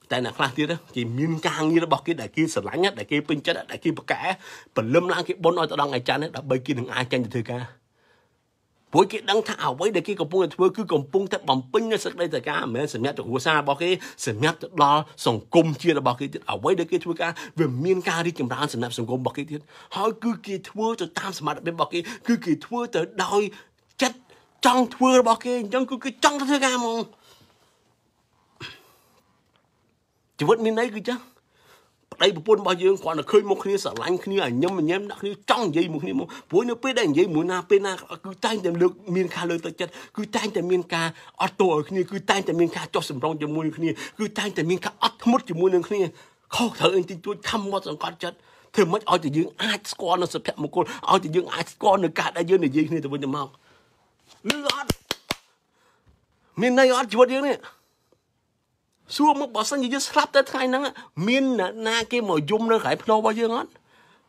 tại là khác tiếc đó chỉ miền càng như nó bọc cái đại kia sờ lánh nhất đại kia pin chết đại kia bọc cá bẩn lâm lang cái bốn nói tới đo ngày chán đấy đã bơi kia đừng ai tranh thứ cá với cái đăng thảo với để cái cổng pung thưa cứ cổng pung thật bằng pin nó sực đây thời ca mẹ sầm nhát từ hồ xa bao cái sầm nhát lo sòng cung chia là bao cái ở với để cái thưa ca về miên ca đi chậm rãi sầm nhát sòng cung bao cái thiết hỏi cứ kia thưa từ tam sầm nhát bên bao cái cứ kia thưa từ đôi chất trong thưa bao cái trong cứ cái trong thưa ca mong chỉ vẫn miên đấy cứ chứ đây buôn bao nhiêu còn là khơi một khi sờ lạnh khi là nhâm đặc khi trong dây một khi một buổi nữa pê đây dây mũi na pê na cứ tay tầm lực miên ca lơ tới chân cứ tay tầm miên ca auto khi cứ tay tầm miên ca cho sầm rong cho mũi khi cứ tay tầm miên ca ắt mốt cho mũi khi khâu thở anh tin tôi thăm một con chất thì mất ở từ dương ai score nó sập hẹp một con ở từ dương ai score nó cả đại dương này dây khi tôi vẫn nhầm học lừa miên này ở chỗ dương này xua một bỏ xanh gì chứ slap tới thay nắng miên na kia mồi dung nó khải plo bao nhiêu ngón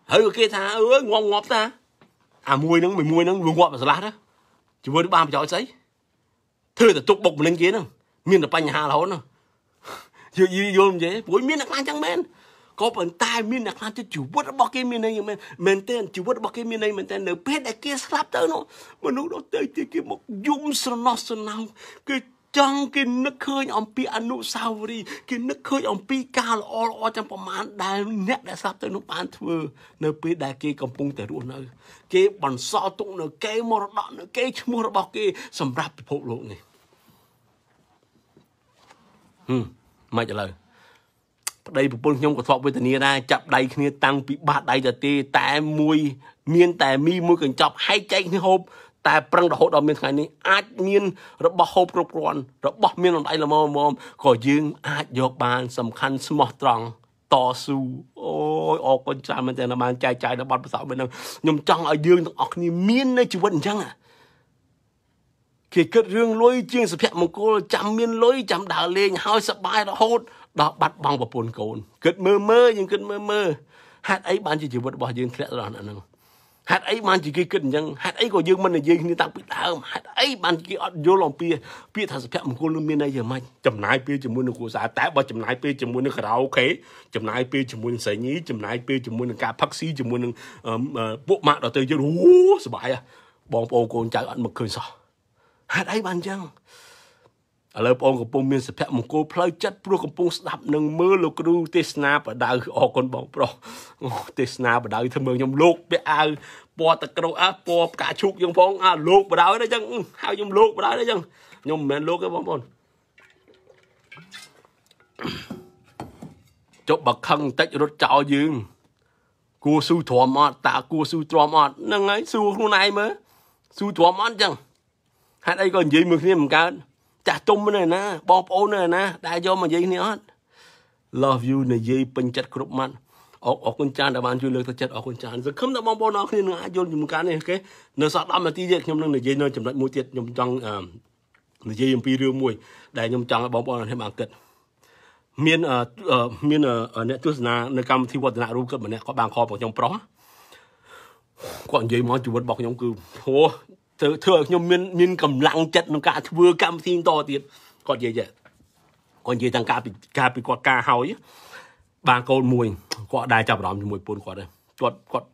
hơi kia thà ứa ngon ngọt ta à mui nắng mình mui nắng luôn ngọt mà slap đó chỉ với đứa ba mà chọi sấy thưa là tục bộc mình lên kia nè miên là panh hà là hỗn nè vô vậy buổi miên là lan trắng men có bàn tay miên là lan chứ chịu vớt nó bọc kia miên này mình tên chịu vớt nó bọc kia miên này mình tên nở pet này kia slap tới nó mà lúc đó tới kia một dung sơn nào cái trong cái nước khơi ông pi anu sao đi cái nước khơi ông pi ca là o trong phần màn đài nét đã sắp tới nó bán thừa nơi pi đài kia cầm pung tới luôn nơi cái bản so tụng nơi cái mỏ đỏ nơi cái mua nó bọc kia sầm rạp bộ lộn này mày trả lời đây bộ quân nhung của thọ với tình yêu ra chập đầy kia tăng bị bạt đầy giờ tê tè mùi miên tè mi mùi cần chọc hay chạy như hộp ta prang đổ đom miên ngày này ai miên rồi bỏ hộp rồi còn rồi bỏ miên làm đại làm mồm có dương ai do bàn sầm khăn small tròn to su ôi ô con trai mình là bàn trai nó bắt sáu bên nhung trăng ở dương ở này miên nơi chịu vận chăng à khi kết riêng lối chuyên sập hẹp một cô chạm miên lối chạm đảo lên hơi sập bay đó hốt đó bắt bằng vào buồn cồn kết mơ nhưng kết mơ hát ấy bạn chỉ chịu vận bỏ dương khét rồi anh hạt ấy ban chỉ kia cất nhăng hạt ấy của dương mình là dương như tao biết thảo hạt ấy ban chỉ kia vô lòng pia pia thật sự một cô luôn miền đây giờ mai chấm nai pia chấm muôn được cô xã tát ba chấm nai pia chấm muôn được karaoke chấm nai pia chấm muôn sấy nhí chấm nai pia chấm muôn được cà phắc xí chấm muôn được bộ mạng đó tới giờ hú sờ bãi à bong bồ con trai ăn một cơn sọ hạt ấy ban chăng ở lớp ông của bông miền sập một cô plei chất pro của bông đập nâng mưa lục ru tesna và đào ở con bông pro tesna và đào thơm mưa nhom lục bé ao po tắc đầu á po cả chuột nhom phong á lục và đào đấy chăng hao nhom lục và đào đấy chăng nhom men lục cái bông bông chụp bậc khăn tách rốt chảo dương cua su thò mọt tạ cua su thò mọt nâng ấy su hôm nay mới su thò mọt chăng hạt đây còn gì mực thêm một cái chả tôm này nè, bò bò này nè, đại do mà dây này hết. Love you này dây pin chặt cột mặn, ở con chan đã ban chui lược ta chặt ở con chan, giờ không ta bò bò nó khi nó ai vô những cái này cái, nó sọt đâm là tí dây nhom này dây nó chậm lại mũi tiệt nhom trăng, này dây nhom pi rêu mũi, đại nhom trăng bò bò này bằng cật. Miền này tôi là nơi cam thi vật là rung cật mà này có bằng kho bằng nhom pro, còn dây món chủ vật bọc nhom cứ hô. Thường nhưng mình cầm lăng chất nó cả vừa cam xin to tiền còn gì vậy còn gì thằng cà bị quạt cà hào ấy bà con mùi quạt đài chập đóm mùi bồn quạt đây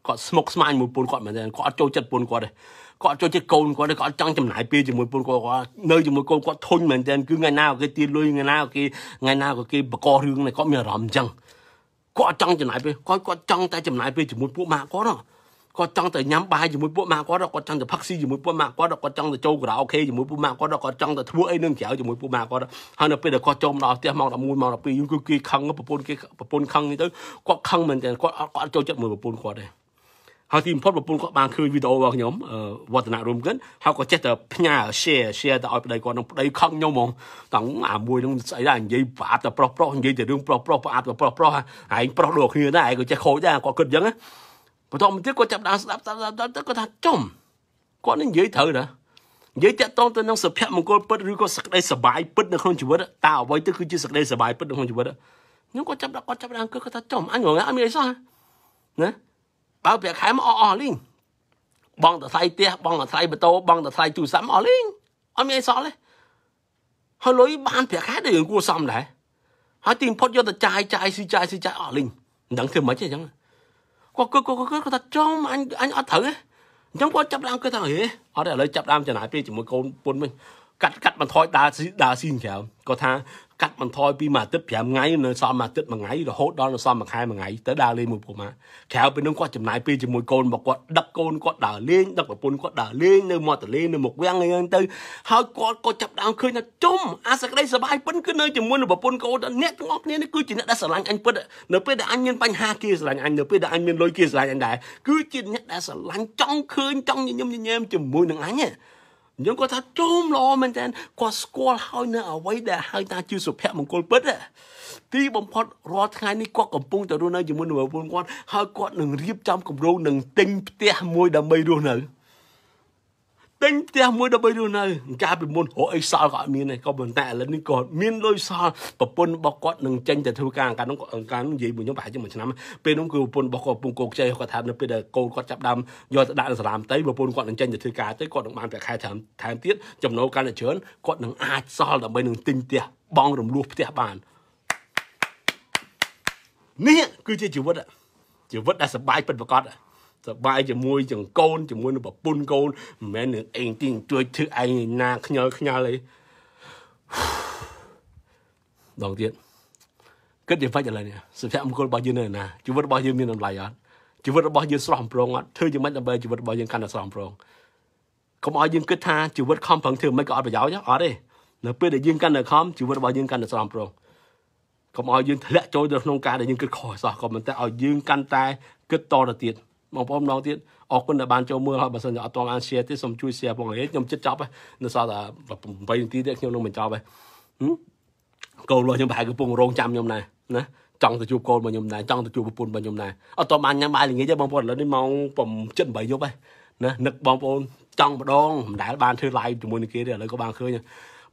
quạt smoke smile mùi bồn quạt mà đây quạt trôi chất bồn quạt đây quạt trôi chất cồn quạt đây quạt trăng chầm nải pia chỉ mùi bồn quạt nơi chỉ mùi cồn quạt thôn mà đây cứ ngày nào cái tiền lui ngày nào cái bà co hương này có mía rầm chăng quạt trăng chầm nải pia quạt trăng tay chầm nải pia chỉ mùi bùa mà có đó có trăng từ nhám bài chỉ muốn bút mạ có đâu có trăng từ phát xi chỉ muốn bút mạ có đâu có trăng từ châu của đó ok chỉ muốn bút mạ có đâu có trăng từ thua ấy nương chéo chỉ muốn bút mạ có đâu hay là bây giờ có trôm đó tiếc mong là mua mong là bây giờ cứ kia khăng nó bồn khăng như thế có khăng mình thì có châu chất mười bồn có đây họ tìm phốt bồn có bàn khơi video vào nhóm vật nạ rôm gắn họ có chết ở nhà share tại đây còn đây khăng nhau mong tặng mùi nó xảy ra gì phá từ pro gì từ đường pro anh pro được như thế này có chết khổ ra có cực dấn á bọn tôi tiếc có chập đá đập tức có thằng chồng có nên dễ thở nữa dễ chặt to tôi đang sập hẹp một con bứt rưỡi có sập đây sập bài bứt được không chịu bứt tao với tức cứ chưa sập đây sập bài bứt được không chịu bứt nhưng có chập đá cứ có thằng chồng anh ngồi anh mới sao nè bảo việc khai mà linh băng tờ say tiếc băng tờ say bê tô băng tờ say chủ sắm linh anh mới sao đấy họ lấy ban việc khai để cua xong đấy họ tìm phốt cho tờ trai linh đặng thêm mấy chứ chẳng có cô ta trông anh ở thử ấy giống có chấp đam cái thằng ấy ở đây lấy chấp đam cho nãy pia chỉ một con buôn mình cắt mà thôi đa xin kẹo có tha cắt mà thôi pia mà tết giảm ngay nó so mà tết mà ngay rồi hốt đó nó so mà hai mà ngay tới đa lên một bộ mà kẹo bên đúng có chậm nãy pia chỉ một con mà có đập con có đà lên đập vào buôn có đà lên nơi mò từ lên nơi một quen người tư hơi có chấp đam khơi nó trông à sạc đây sờ bay bấn cứ nơi chỉ muốn là buôn cô đã nét ngóc nét cứ chỉ đã sờ lạnh anh bớt nửa pia đã anh nhân banh ha kia sờ lạnh anh nửa pia đã anh nhân lôi kia sờ lạnh anh đại cứ chỉ đã sờ lạnh trong khơi trong như em chỉ muốn được anh nhé nhưng có ta trôm lo mình tên có score hơi nữa ở quay để hai ta chưa sụp hẹp một con bứt à tí bông phật rót ngay ní có cầm bông từ đâu nơi chỉ muốn nửa bông con hơi có đừng riêng trong cầm râu đừng tinh te môi đầm bay đua nữa tinh te môi đầm bay đua nơi cha bị môn hổ ấy sao gọi miên này có bẩn tệ là ní còn miên lôi sao bọc bông bọc quạt đừng tranh từ thua càng nó còn càng gì mình nhớ phải chứ mình năm bên ông kêu bông bọc quạt bông cột chơi có tham được bây giờ cô có chắp đam do đã là làm tới bọc bông quạt đừng tranh từ thua cá tới còn đồng bàn phải khai thảm tiết chồng nấu cá là chớn quạt đừng ai sao là bên đừng tinh te bong đồng luộc te bàn nè cứ chơi chịu vất đã sập bài phần và cọt sập bài chỉ môi chẳng côn chỉ môi nó bảo bun côn mẹ nữa anh tin chơi thứ anh na khơi lấy đầu tiên kết điểm phát trả lời nè sập sẹo một con bao nhiêu này nè chịu vất bao nhiêu miền làm lại á chịu vất bao nhiêu sòng prong á thưa chịu mất làm bê chịu vất bao nhiêu căn là sòng prong không ai dưng kết tha chịu vất không phẳng thường mấy cọt phải giáo chứ ở đây nửa bên để dưng căn là không chịu vất bao nhiêu căn là sòng prong không ai dương lẽ trôi được nông ca để nhưng cứ khỏi sao còn mình ta ở dương căn tay cứ to là tiền mong phong nó tiền ở quân là ban cho mưa họ bà sơn nhỏ toàn ăn xe tới xong chui xe bằng hết nhom chết chóc ấy nó sao là vay tí đấy nhom mình cho vậy câu luôn nhom bài cái vùng rong trăm nhom này nè trong từ chụp côn mà nhom này trong từ chụp bồn mà nhom này ở toàn ban nhang bài thì nghĩ cho bông bồn là đi mong phòng chân bảy vô vậy nè nực bông bồn trong một đòn đã ban thuê lại tụi mình kia để lấy có ban khơi nha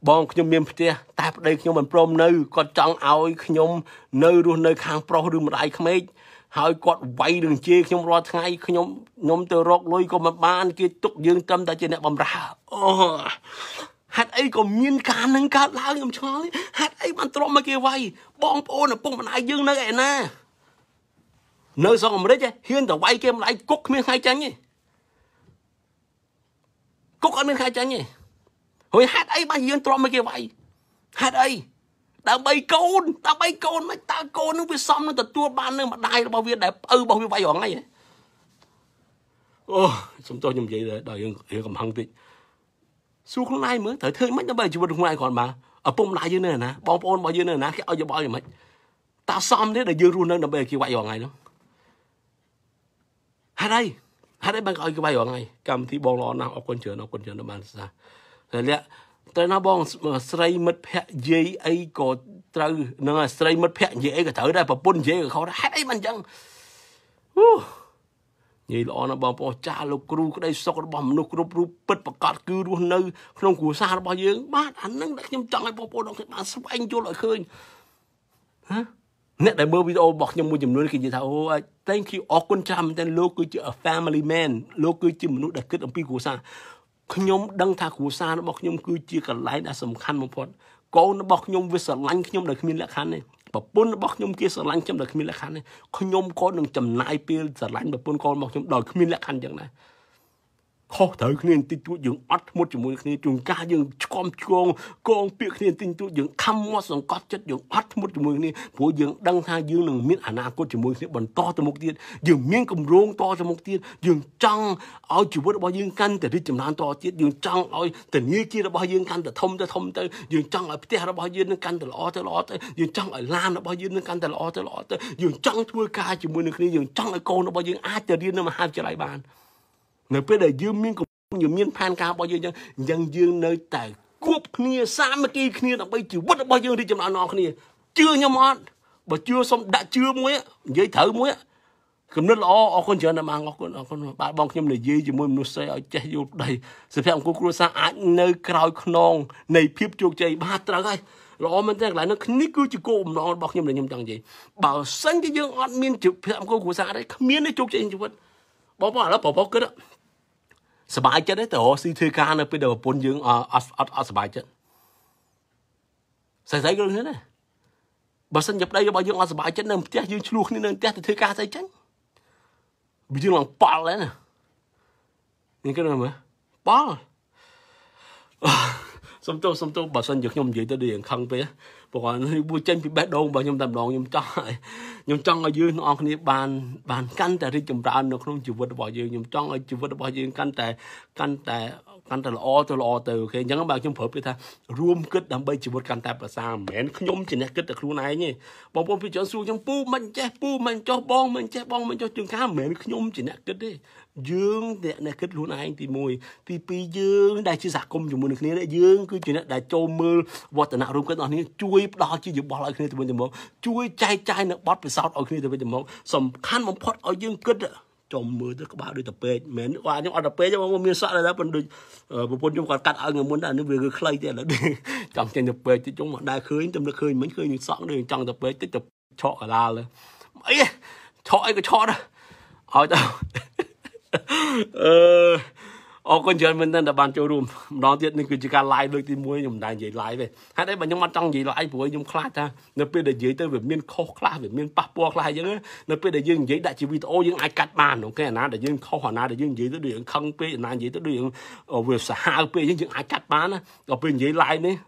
bong nhom miền tây tại đây nhom mình prom nơi còn trong ao nhom nơi luôn nơi khang pro đường một ai không ấy Hãy quạt vay đường chê khi nhóm loa thay khi nhóm tờ rọc lôi có mặt bàn kia tục dương tâm ta trên nẹ bầm ra. Hát ấy có miên cá nâng cá lá ngầm cho lấy. Hát ấy bàn trộm mà kia vay. Bóng bố nè bóng bàn ai dương nâng ẻ nè. Nơi xong mà đấy chứ. Hiên tờ vay kia mà lại cúc miên khai chánh nhỉ. Cúc miên khai chánh nhỉ. Hồi hát ấy bàn dương trộm mà kia vay. Hát ấy. Ta bay côn mà ta côn nó với xong nó tua ban nó mà đai bao viên đẹp ư bao viên vay ở ngay. Ô, chúng tôi như vậy đời yên hiểu cầm hăng tí. Suốt hôm nay mới thời thơ mấy nó bây giờ bên ngoài còn mà ở bông lại dưới này nè, bông bông bao dưới này nè, cái ơi giờ bao giờ mấy. Ta xong thế là dư run lên nó bây giờ kia vay ở ngay đó. Hai đây bạn coi kia vay ở ngay, cầm thì bông lo nào ở quân trường nó bàn ra. Rồi lẹ. Tại nó bong sray mất phẹt dây ấy có trâu nó là sray mất phẹt dễ cái thở ra và bún dễ cái khó ra hết ấy mình chăng như lo nó bong po cha lục cru cái đây sọc nó bong lục cru cru bứt và cọt cư luôn nơi không của xa nó bao nhiêu bát anh nó đã nhầm chọn cái bong po nó cái bạn sắp anh cho lại khơi hả nét đại mơ video bọc nhầm mua nhầm luôn cái gì thảo thank you quân trăm tên lô cứ chữ family man lô cứ chữ mình nó đặt kết ông pi của xa khi nhóm đăng thà của xa nó bọc nhóm cứ chia cả lái đã sầm khăn một phần cô nó bọc nhóm với sở lanh khi nhóm được miên lạc khăn này và bốn nó bọc nhóm kia sở lanh trong được miên lạc khăn này khi nhóm có đường chầm nai pia sở lanh và bốn con bọc nhóm đòi miên lạc khăn chẳng này khó thở khi nên tin tụi dưỡng ót một chục mũi khi chúng ca dưỡng con việc khi nên tin tụi dưỡng khăm mót sòng cót chất dưỡng ót một chục mũi khi phụ dưỡng đăng thà dưỡng đường miên ảnh nào có chục mũi khi bẩn to từ một tiền dưỡng miên cầm rốn to từ một tiền dưỡng trăng ao chịu bớt bao nhiêu căn để đi chầm lan to tiết dưỡng trăng ao tình nghĩa kia là bao nhiêu căn để thông tới dưỡng trăng ở phía là bao nhiêu căn để lo tới dưỡng trăng ở lan là bao nhiêu căn để lo tới dưỡng trăng thua ca chục mũi khi dưỡng trăng ở cô nó bao nhiêu ai chờ điên nó mà ham trở lại bàn người bây giờ dương miên cũng nhiều miên pan ca bao nhiêu nhân dân dương nơi tại quốc kia xa mấy kia kia là bây chịu bất bao nhiêu đi chậm nào kia chưa nhom ăn mà chưa xong đã chưa muối giấy thở muối cầm nước lo con chờ nằm ăn con ba bông nhom này dây chỉ muốn nuôi xây ở chạy vô đây sự phèm của cô xa anh nơi cào non này phép chuột chạy ba tờ cái lo mình đang lại nó khní cứ chỉ cô non bọc nhom này nhom chẳng gì bảo sẵn cái dương ăn miên chịu phèm cô xa đấy miên đấy chuột chạy như vậy bỏ bỏ là bỏ cái đó sờ bài chết đấy từ họ si thưa ca này bây giờ bốn dương sờ bài chết sai cái thế này bà sinh nhập đây cho bao dương sờ bài chết nên chết dương luôn nên chết thưa ca sai chết bị dương làm bỏ đấy nè những cái này mà bỏ xong tôi bà sinh giật nhom gì tới điện khăn về bảo anh vui chơi bị bé đôn bảo nhom tầm đòn nhom cho lại nhom trăng ở dưới nó ăn bàn canh tại đi chùm ra nó không chịu vượt bỏ dưới nhom trăng ở chịu vượt bỏ dưới canh tại lo từ khi những bạn trong phở kia ta rôm kết đam bây chịu vượt canh tại là sao mẹ nhom chỉ nè kết được luôn này nhỉ bọn bọn phi chọn xuống trong pu mình cho bong mình cho trường cá mẹ nhom chỉ nè kết đi dương nè nè kết luôn này thì mùi thì pi dương đại chư giả công chùm mình kia đấy dương cứ chỉ nè đại châu mưa vợ tận nào rôm kết này chui đó chứ dụ bỏ lại khi này tụi mình chậm chui chai nó bóp về sau ở khi này tụi mình chậm sầm khăn mỏng phật ở dương kết chồng mưa tới các bạn đi tập về mẹ nước qua nhưng ở tập về cho mong miên soạn là mình được một phần trong cắt ở người muốn là nước về người khơi thì là đi trong trên tập về thì chúng mà đa khơi trong nước khơi mấy khơi như sẵn đường trong tập về tiếp tục chọ cả la lên ấy chọ cái chọ đó hỏi tao ô con chơi mình tên là bàn chơi room đó tiết nên cứ chỉ cần like đôi tìm mua nhầm đại gì like về hãy đấy mà nhung mặt trong gì loại của nhung class ha nó bây giờ dưới tới về miền khô class về miền papua class chứ nó bây giờ dương dưới đại chỉ vì ô dương ai cắt bàn ok nè để dương khâu hòa nè để dương dưới tới đường không bây nè dưới tới đường ở về xã hai bây dương ai cắt bán á ở bên dưới like đấy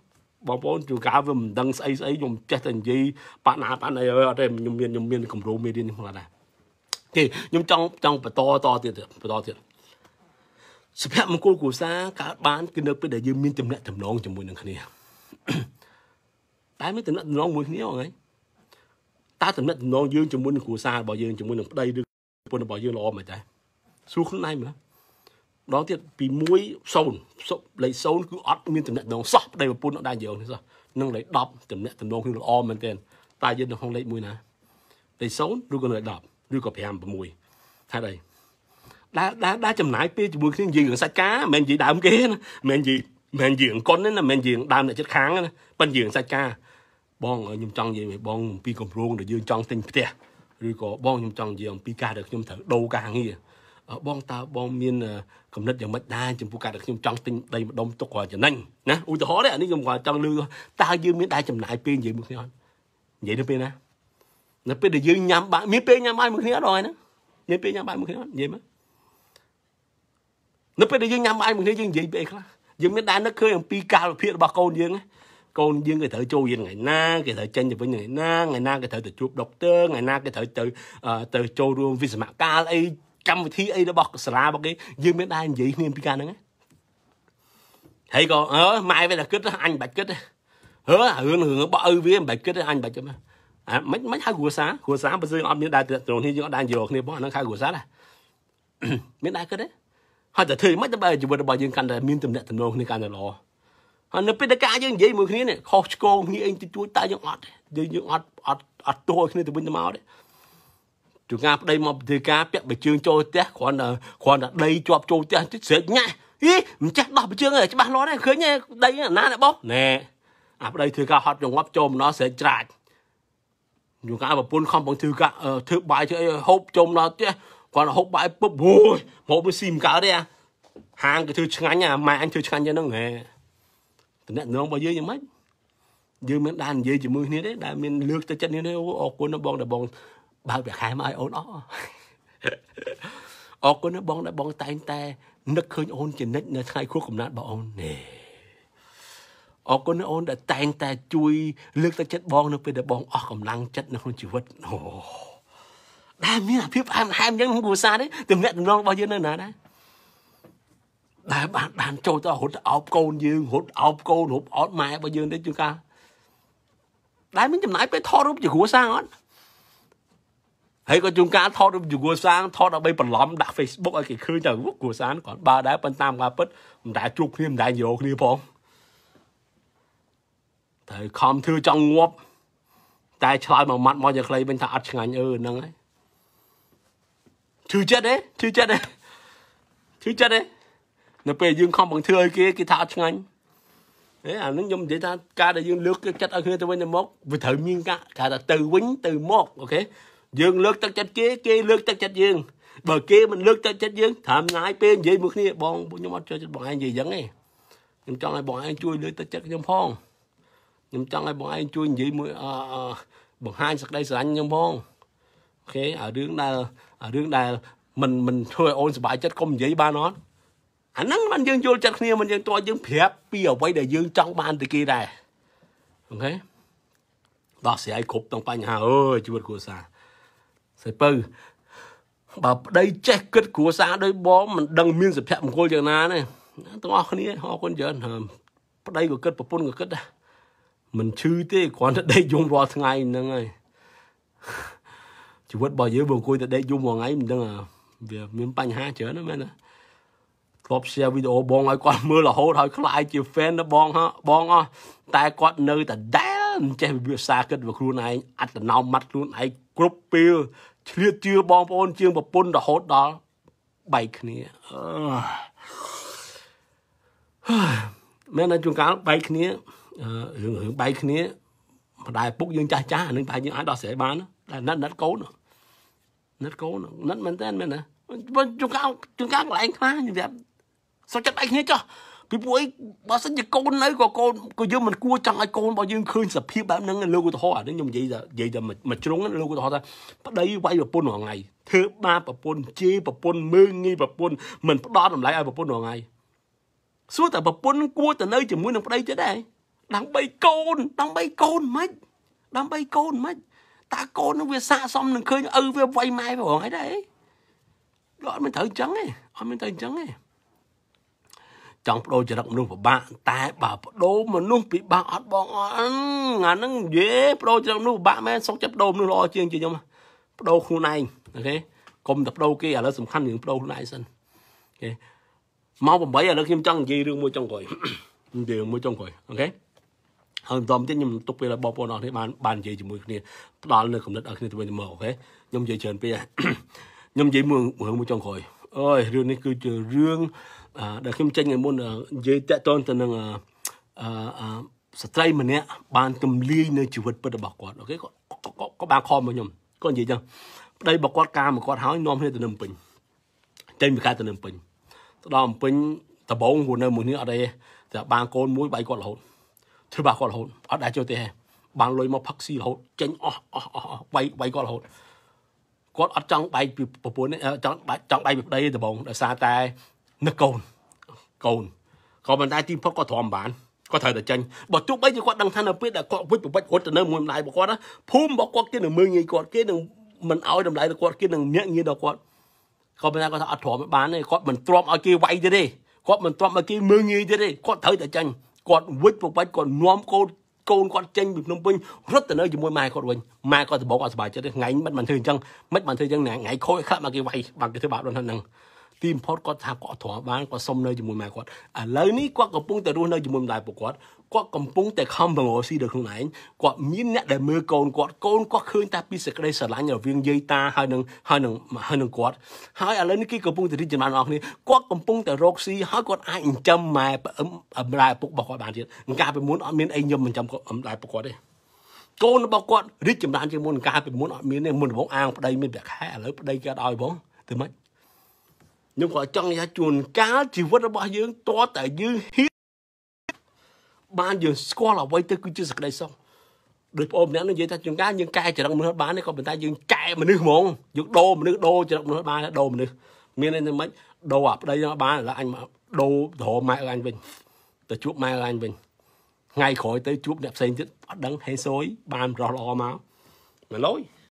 bảo bảo chủ cá về mình đăng ấy dùng chết thành gì bạn này ở đây nhung miền cầm rô miền không là này thì nhung trong to thiệt sự phép một cô của xa các bạn cứ được bây giờ dương miên tìm lại thầm nón cho mùi nương kia, ta mới tìm lại nón mùi kia rồi, ta tìm lại nón dương cho mùi nương của xa bảo dương cho mùi nương đây được, quân bảo dương lo mà chạy, suốt hôm nay mà, đó thì bị muối sồn lấy sồn cứ ót miên tìm lại nón sọc đây mà quân nó đang nhiều nữa sao, nâng lấy đập tìm lại thầm nón khi nó o mình tên, ta dương nó không lấy mùi nè, lấy sồn đuôi con lại đập đuôi cọp hàm và mùi, thay đây. Đã chầm nải pia chụp cái gì gần sạch cá mẹ gì đạm kia mẹ gì con đấy là mẹ gì đạm lại chết kháng đó bên gì sạch cá bon ở nhung trăng gì mẹ bon pi cầm rôn rồi dương trăng tinh kia rồi có bong nhung chồng gì ông pika được nhung thở đầu càng hì bong ta bong miên cầm nứt giống mất đai chấm pika được nhung trắng tinh đầy một đông tóc hòa trở nên nè ui tớ đấy anh đi cầm hòa trắng lư ta dư miên đai chấm lại pin gì một nhon vậy đâu pin á nó pin để dư nhám bạn miên pin nhám ai một nhớ rồi nữa miên pin nhám bạn một nhớ vậy mà nó pin để dư nhám ai một nhớ dư gì vậy khác dư miên đai nó khơi ông pika là phiền bà con dư con dương cái thợ châu yên ngày na cái thợ tranh với ngày na cái thợ tự chụp độc tơ ngày na cái thợ tự tự châu luôn vì mà ca ấy trăm thi ấy đã bọc xả bọc cái dương biết ai vậy nên pika nữa thấy con mai về là kết anh bạch kết hứa bỏ ư với bạch kết anh bạch cho mà mấy hai của sáng bây giờ ông biết đại tượng thì nó đang dược nên bỏ nó khai của sáng này biết đại kết đấy họ tự thi mấy tấm bài chụp được bao nhiêu căn là miên tầm đẹp tầm nông nên căn là lò nó biết được cái gì một khi này khó khăn như anh chú ta những ọt tôi khi này từ bên tao đấy chúng ta đây mà từ cá bẹt bể chương trôi té còn là đây chọp trôi té chết sệt nhá ý mình chắc đọc bể chương rồi chứ bạn nói này khởi nha đây là ná lại bóc nè à đây từ cá hot trong ngóc trôm nó sẽ trải chúng ta mà buôn không bằng từ cá thứ bài chơi hộp trôm nó chứ còn là hộp bài bốc bùi một cái xìm cá đấy à hàng cái thứ chăn nhà mà anh thứ chăn cho nó nghe từ nãy nó bao nhiêu mấy dư mình đàn dư chỉ mưa như đấy đàn mình lướt tới chân như thế ô nó bong đã bong bao việc hai mai ôn đó ô nó bong đã bong tay ta nứt khơi ôn chỉ nứt nứt hai khúc cùng nát bỏ ôn nè ô nó ôn đã tay ta chui lướt tới chân bong nó bây giờ bong ô cầm lăng chất nó không chịu vứt đàn mình là phép hai em vẫn không bù xa đấy từ nãy nó bao nhiêu nữa nè đấy đại bạn đàn trâu ta hút ốc côn dương hút ốc côn hút ốc mai bao dương đấy chưa ca đại mình chậm nãy phải thò rút gì của sang hết hay có chúng ta thò rút gì của sang thò đã bay bẩn lắm đặt Facebook ở cái khơi trời quốc của sáng còn ba đá bên tam qua pít đại chụp thêm đại nhiều đi phong thời khom thư trong ngóp tại trời mà mặt mọi việc lấy bên thà ngành nâng ấy chưa chết đấy nó về dương không bằng thưa kia cái tháo anh đấy à nó dùng để ta ca để dương lướt cái chất ở kia từ bên mốt vừa thử miên cả là từ quýnh từ mốt ok dương lướt tới chất kia lướt tới chất dương bờ kia mình lướt tới chất dương thảm ngại bên gì một kia bọn nhưng mà chơi bọn anh gì dẫn này nhưng trong này bọn anh chui lướt tới chất trong phong nhưng trong này bọn anh chui gì mũi bọn hai sạc đây sạc anh trong phong ok ở đường này mình thôi ôn bài chất không dễ ba nó anh nắng mình dương vô chặt nia mình dương to dương phép bây giờ quay để dương trong ban từ kia này ok đó sẽ ai cục trong ban nhà ơi chưa của xa sẽ pư bảo đây chết kết của xa đôi bó mình đằng miên sập phép một cô chừng nào này to hơn đi họ con giờ đây của kết của pôn của kết đây mình chư thế còn đây dùng vào thằng ngày nữa ngay chưa bao giờ vừa cô đây dùng vào ngày mình đang à về miền ban ha chớ nó mới nè top share video bong ai con mưa là hô thôi các lại chịu fan nó bong ha bong á tại con nơi tại đá chơi việc xa kết và kêu này ăn là nòng mặt luôn này group pill chưa bong bong chương và pun là hốt đó bảy kia mấy anh chúng cá bảy kia hưởng bảy kia mà đại phúc dương cha cha nên phải những ai đó sẽ bán là nát cố nữa nát mình tên mình nè chúng cá lại khá như vậy sao chắc anh hết cho cái buổi bao sinh nhật con ấy của con dương mình cua chẳng ai con bao dương khơi sập hiếp bạn nâng lưu của thọ à nó dùng vậy giờ mà trốn lưu của thọ ta bắt đây quay vào pôn hoàng ngày thứ ba vào pôn chi vào pôn mưa nghi vào pôn mình đo làm lại ai vào pôn hoàng ngày suốt tại vào pôn cua từ nơi chỉ muốn nằm đây chứ đây đang bay con mấy ta con nó vừa xa xong đừng khơi vừa quay mai vào ấy đấy đó mình thở trắng ấy, trong đôi chợ động luôn của bạn, tại bà đố mà luôn bị bà ăn bong ngàn nó dễ đôi chợ động luôn của bạn mới sống chấp đôm luôn lo chuyện gì mà đôi khu này, ok, cùng tập đôi kia là sủng khăn những đôi này sân, ok, mau bấm bấy là nó kim trăng gì đừng mua trong rồi, ok, hơn tôm chứ nhưng tục về là bò nó thế bàn gì chỉ mua kia, đó là không đất ở kia tụi mình mở ok, nhưng gì trên bây nhưng vậy mượn một trong khỏi ơi rương này cứ chờ rương đã khiêm tranh người môn dây tẹt tôn từ năng stray mình nè bàn cầm ly nơi chịu vật bất bảo quạt ok có ba kho mà nhom con gì chăng đây bà quát ca mà quát hói nom hết từ nằm pin trên bị khai từ nằm pin đó nằm pin tập bốn của nơi một nữa ở đây là ba con muối bay quạt hồn thứ ba quạt hồn ở đại châu tây bàn lôi mà phật si hồn tránh bay bay quạt hồn quạt ở trong bay bốn trong bay đây tập bốn để xa tay nước cồn cồn còn mình tay tim phật có thòm bản có thể là tranh bỏ chút bấy nhiêu con đăng thanh là biết là con với bạch của từ nơi mùi này bỏ con đó phun bỏ con kia là 10.000 con kia đừng mình ao đầm lại là con kia đừng miệng như đó con còn bên này có thể ăn thỏa mới bán này con mình trộm ở kia vay thế đi con mình trộm ở kia 10.000 thế đi con thấy là tranh con với bạch con nhóm con tranh bị nông binh rất từ nơi chỉ mùi mai con mình mai con thì bỏ con sài cho đến ngày mất mình thường chân mất mình thường chân này ngày khôi khác mà kia vay bằng cái thứ bảo đơn năng tìm phốt có thà có thỏa bán có xong nơi chỉ mùi mai quạt à lời ní quạt cầm bung từ đuôi nơi chỉ mùi đại bộ quạt cầm bung từ không bằng ngồi xì được không nãy quạt miếng nhẹ để mưa cồn quạt khơi ta pi sực đây sờ lá nhờ viên dây ta hai nương quạt hai à lời ní kia cầm bung từ đi chỉ bàn học ní quạt cầm bung từ roxy hai quạt ai chăm mài ẩm đại bộ quạt bàn chuyện cả phải muốn ở miếng anh nhom mình chăm ẩm đại bộ quạt đi cồn bao quạt đi chỉ bàn chỉ muốn cả phải muốn ở miếng này muốn bóng ăn đây miếng bẹt khai ở đây cái đòi bóng từ mấy nhưng gọi trong gia chuồn cá chỉ vớt bao nhiêu to tại dưới hít ban giờ score là quay tới cứ chưa sạc đây xong được ôm nè nó dễ ta chuồn cá nhưng cay chỉ đang muốn hết bán đấy còn mình ta dừng cay mà nước mồm dừng đô mà nước đô chỉ đang muốn hết bán đấy đô mà nước miền này mấy đô ở đây nó bán là anh mà đô thổ mai ở anh Vinh từ chuột mai ở anh Vinh ngay khỏi tới chuột đẹp xanh chứ đắng hay xối ban rò lò máu mà lối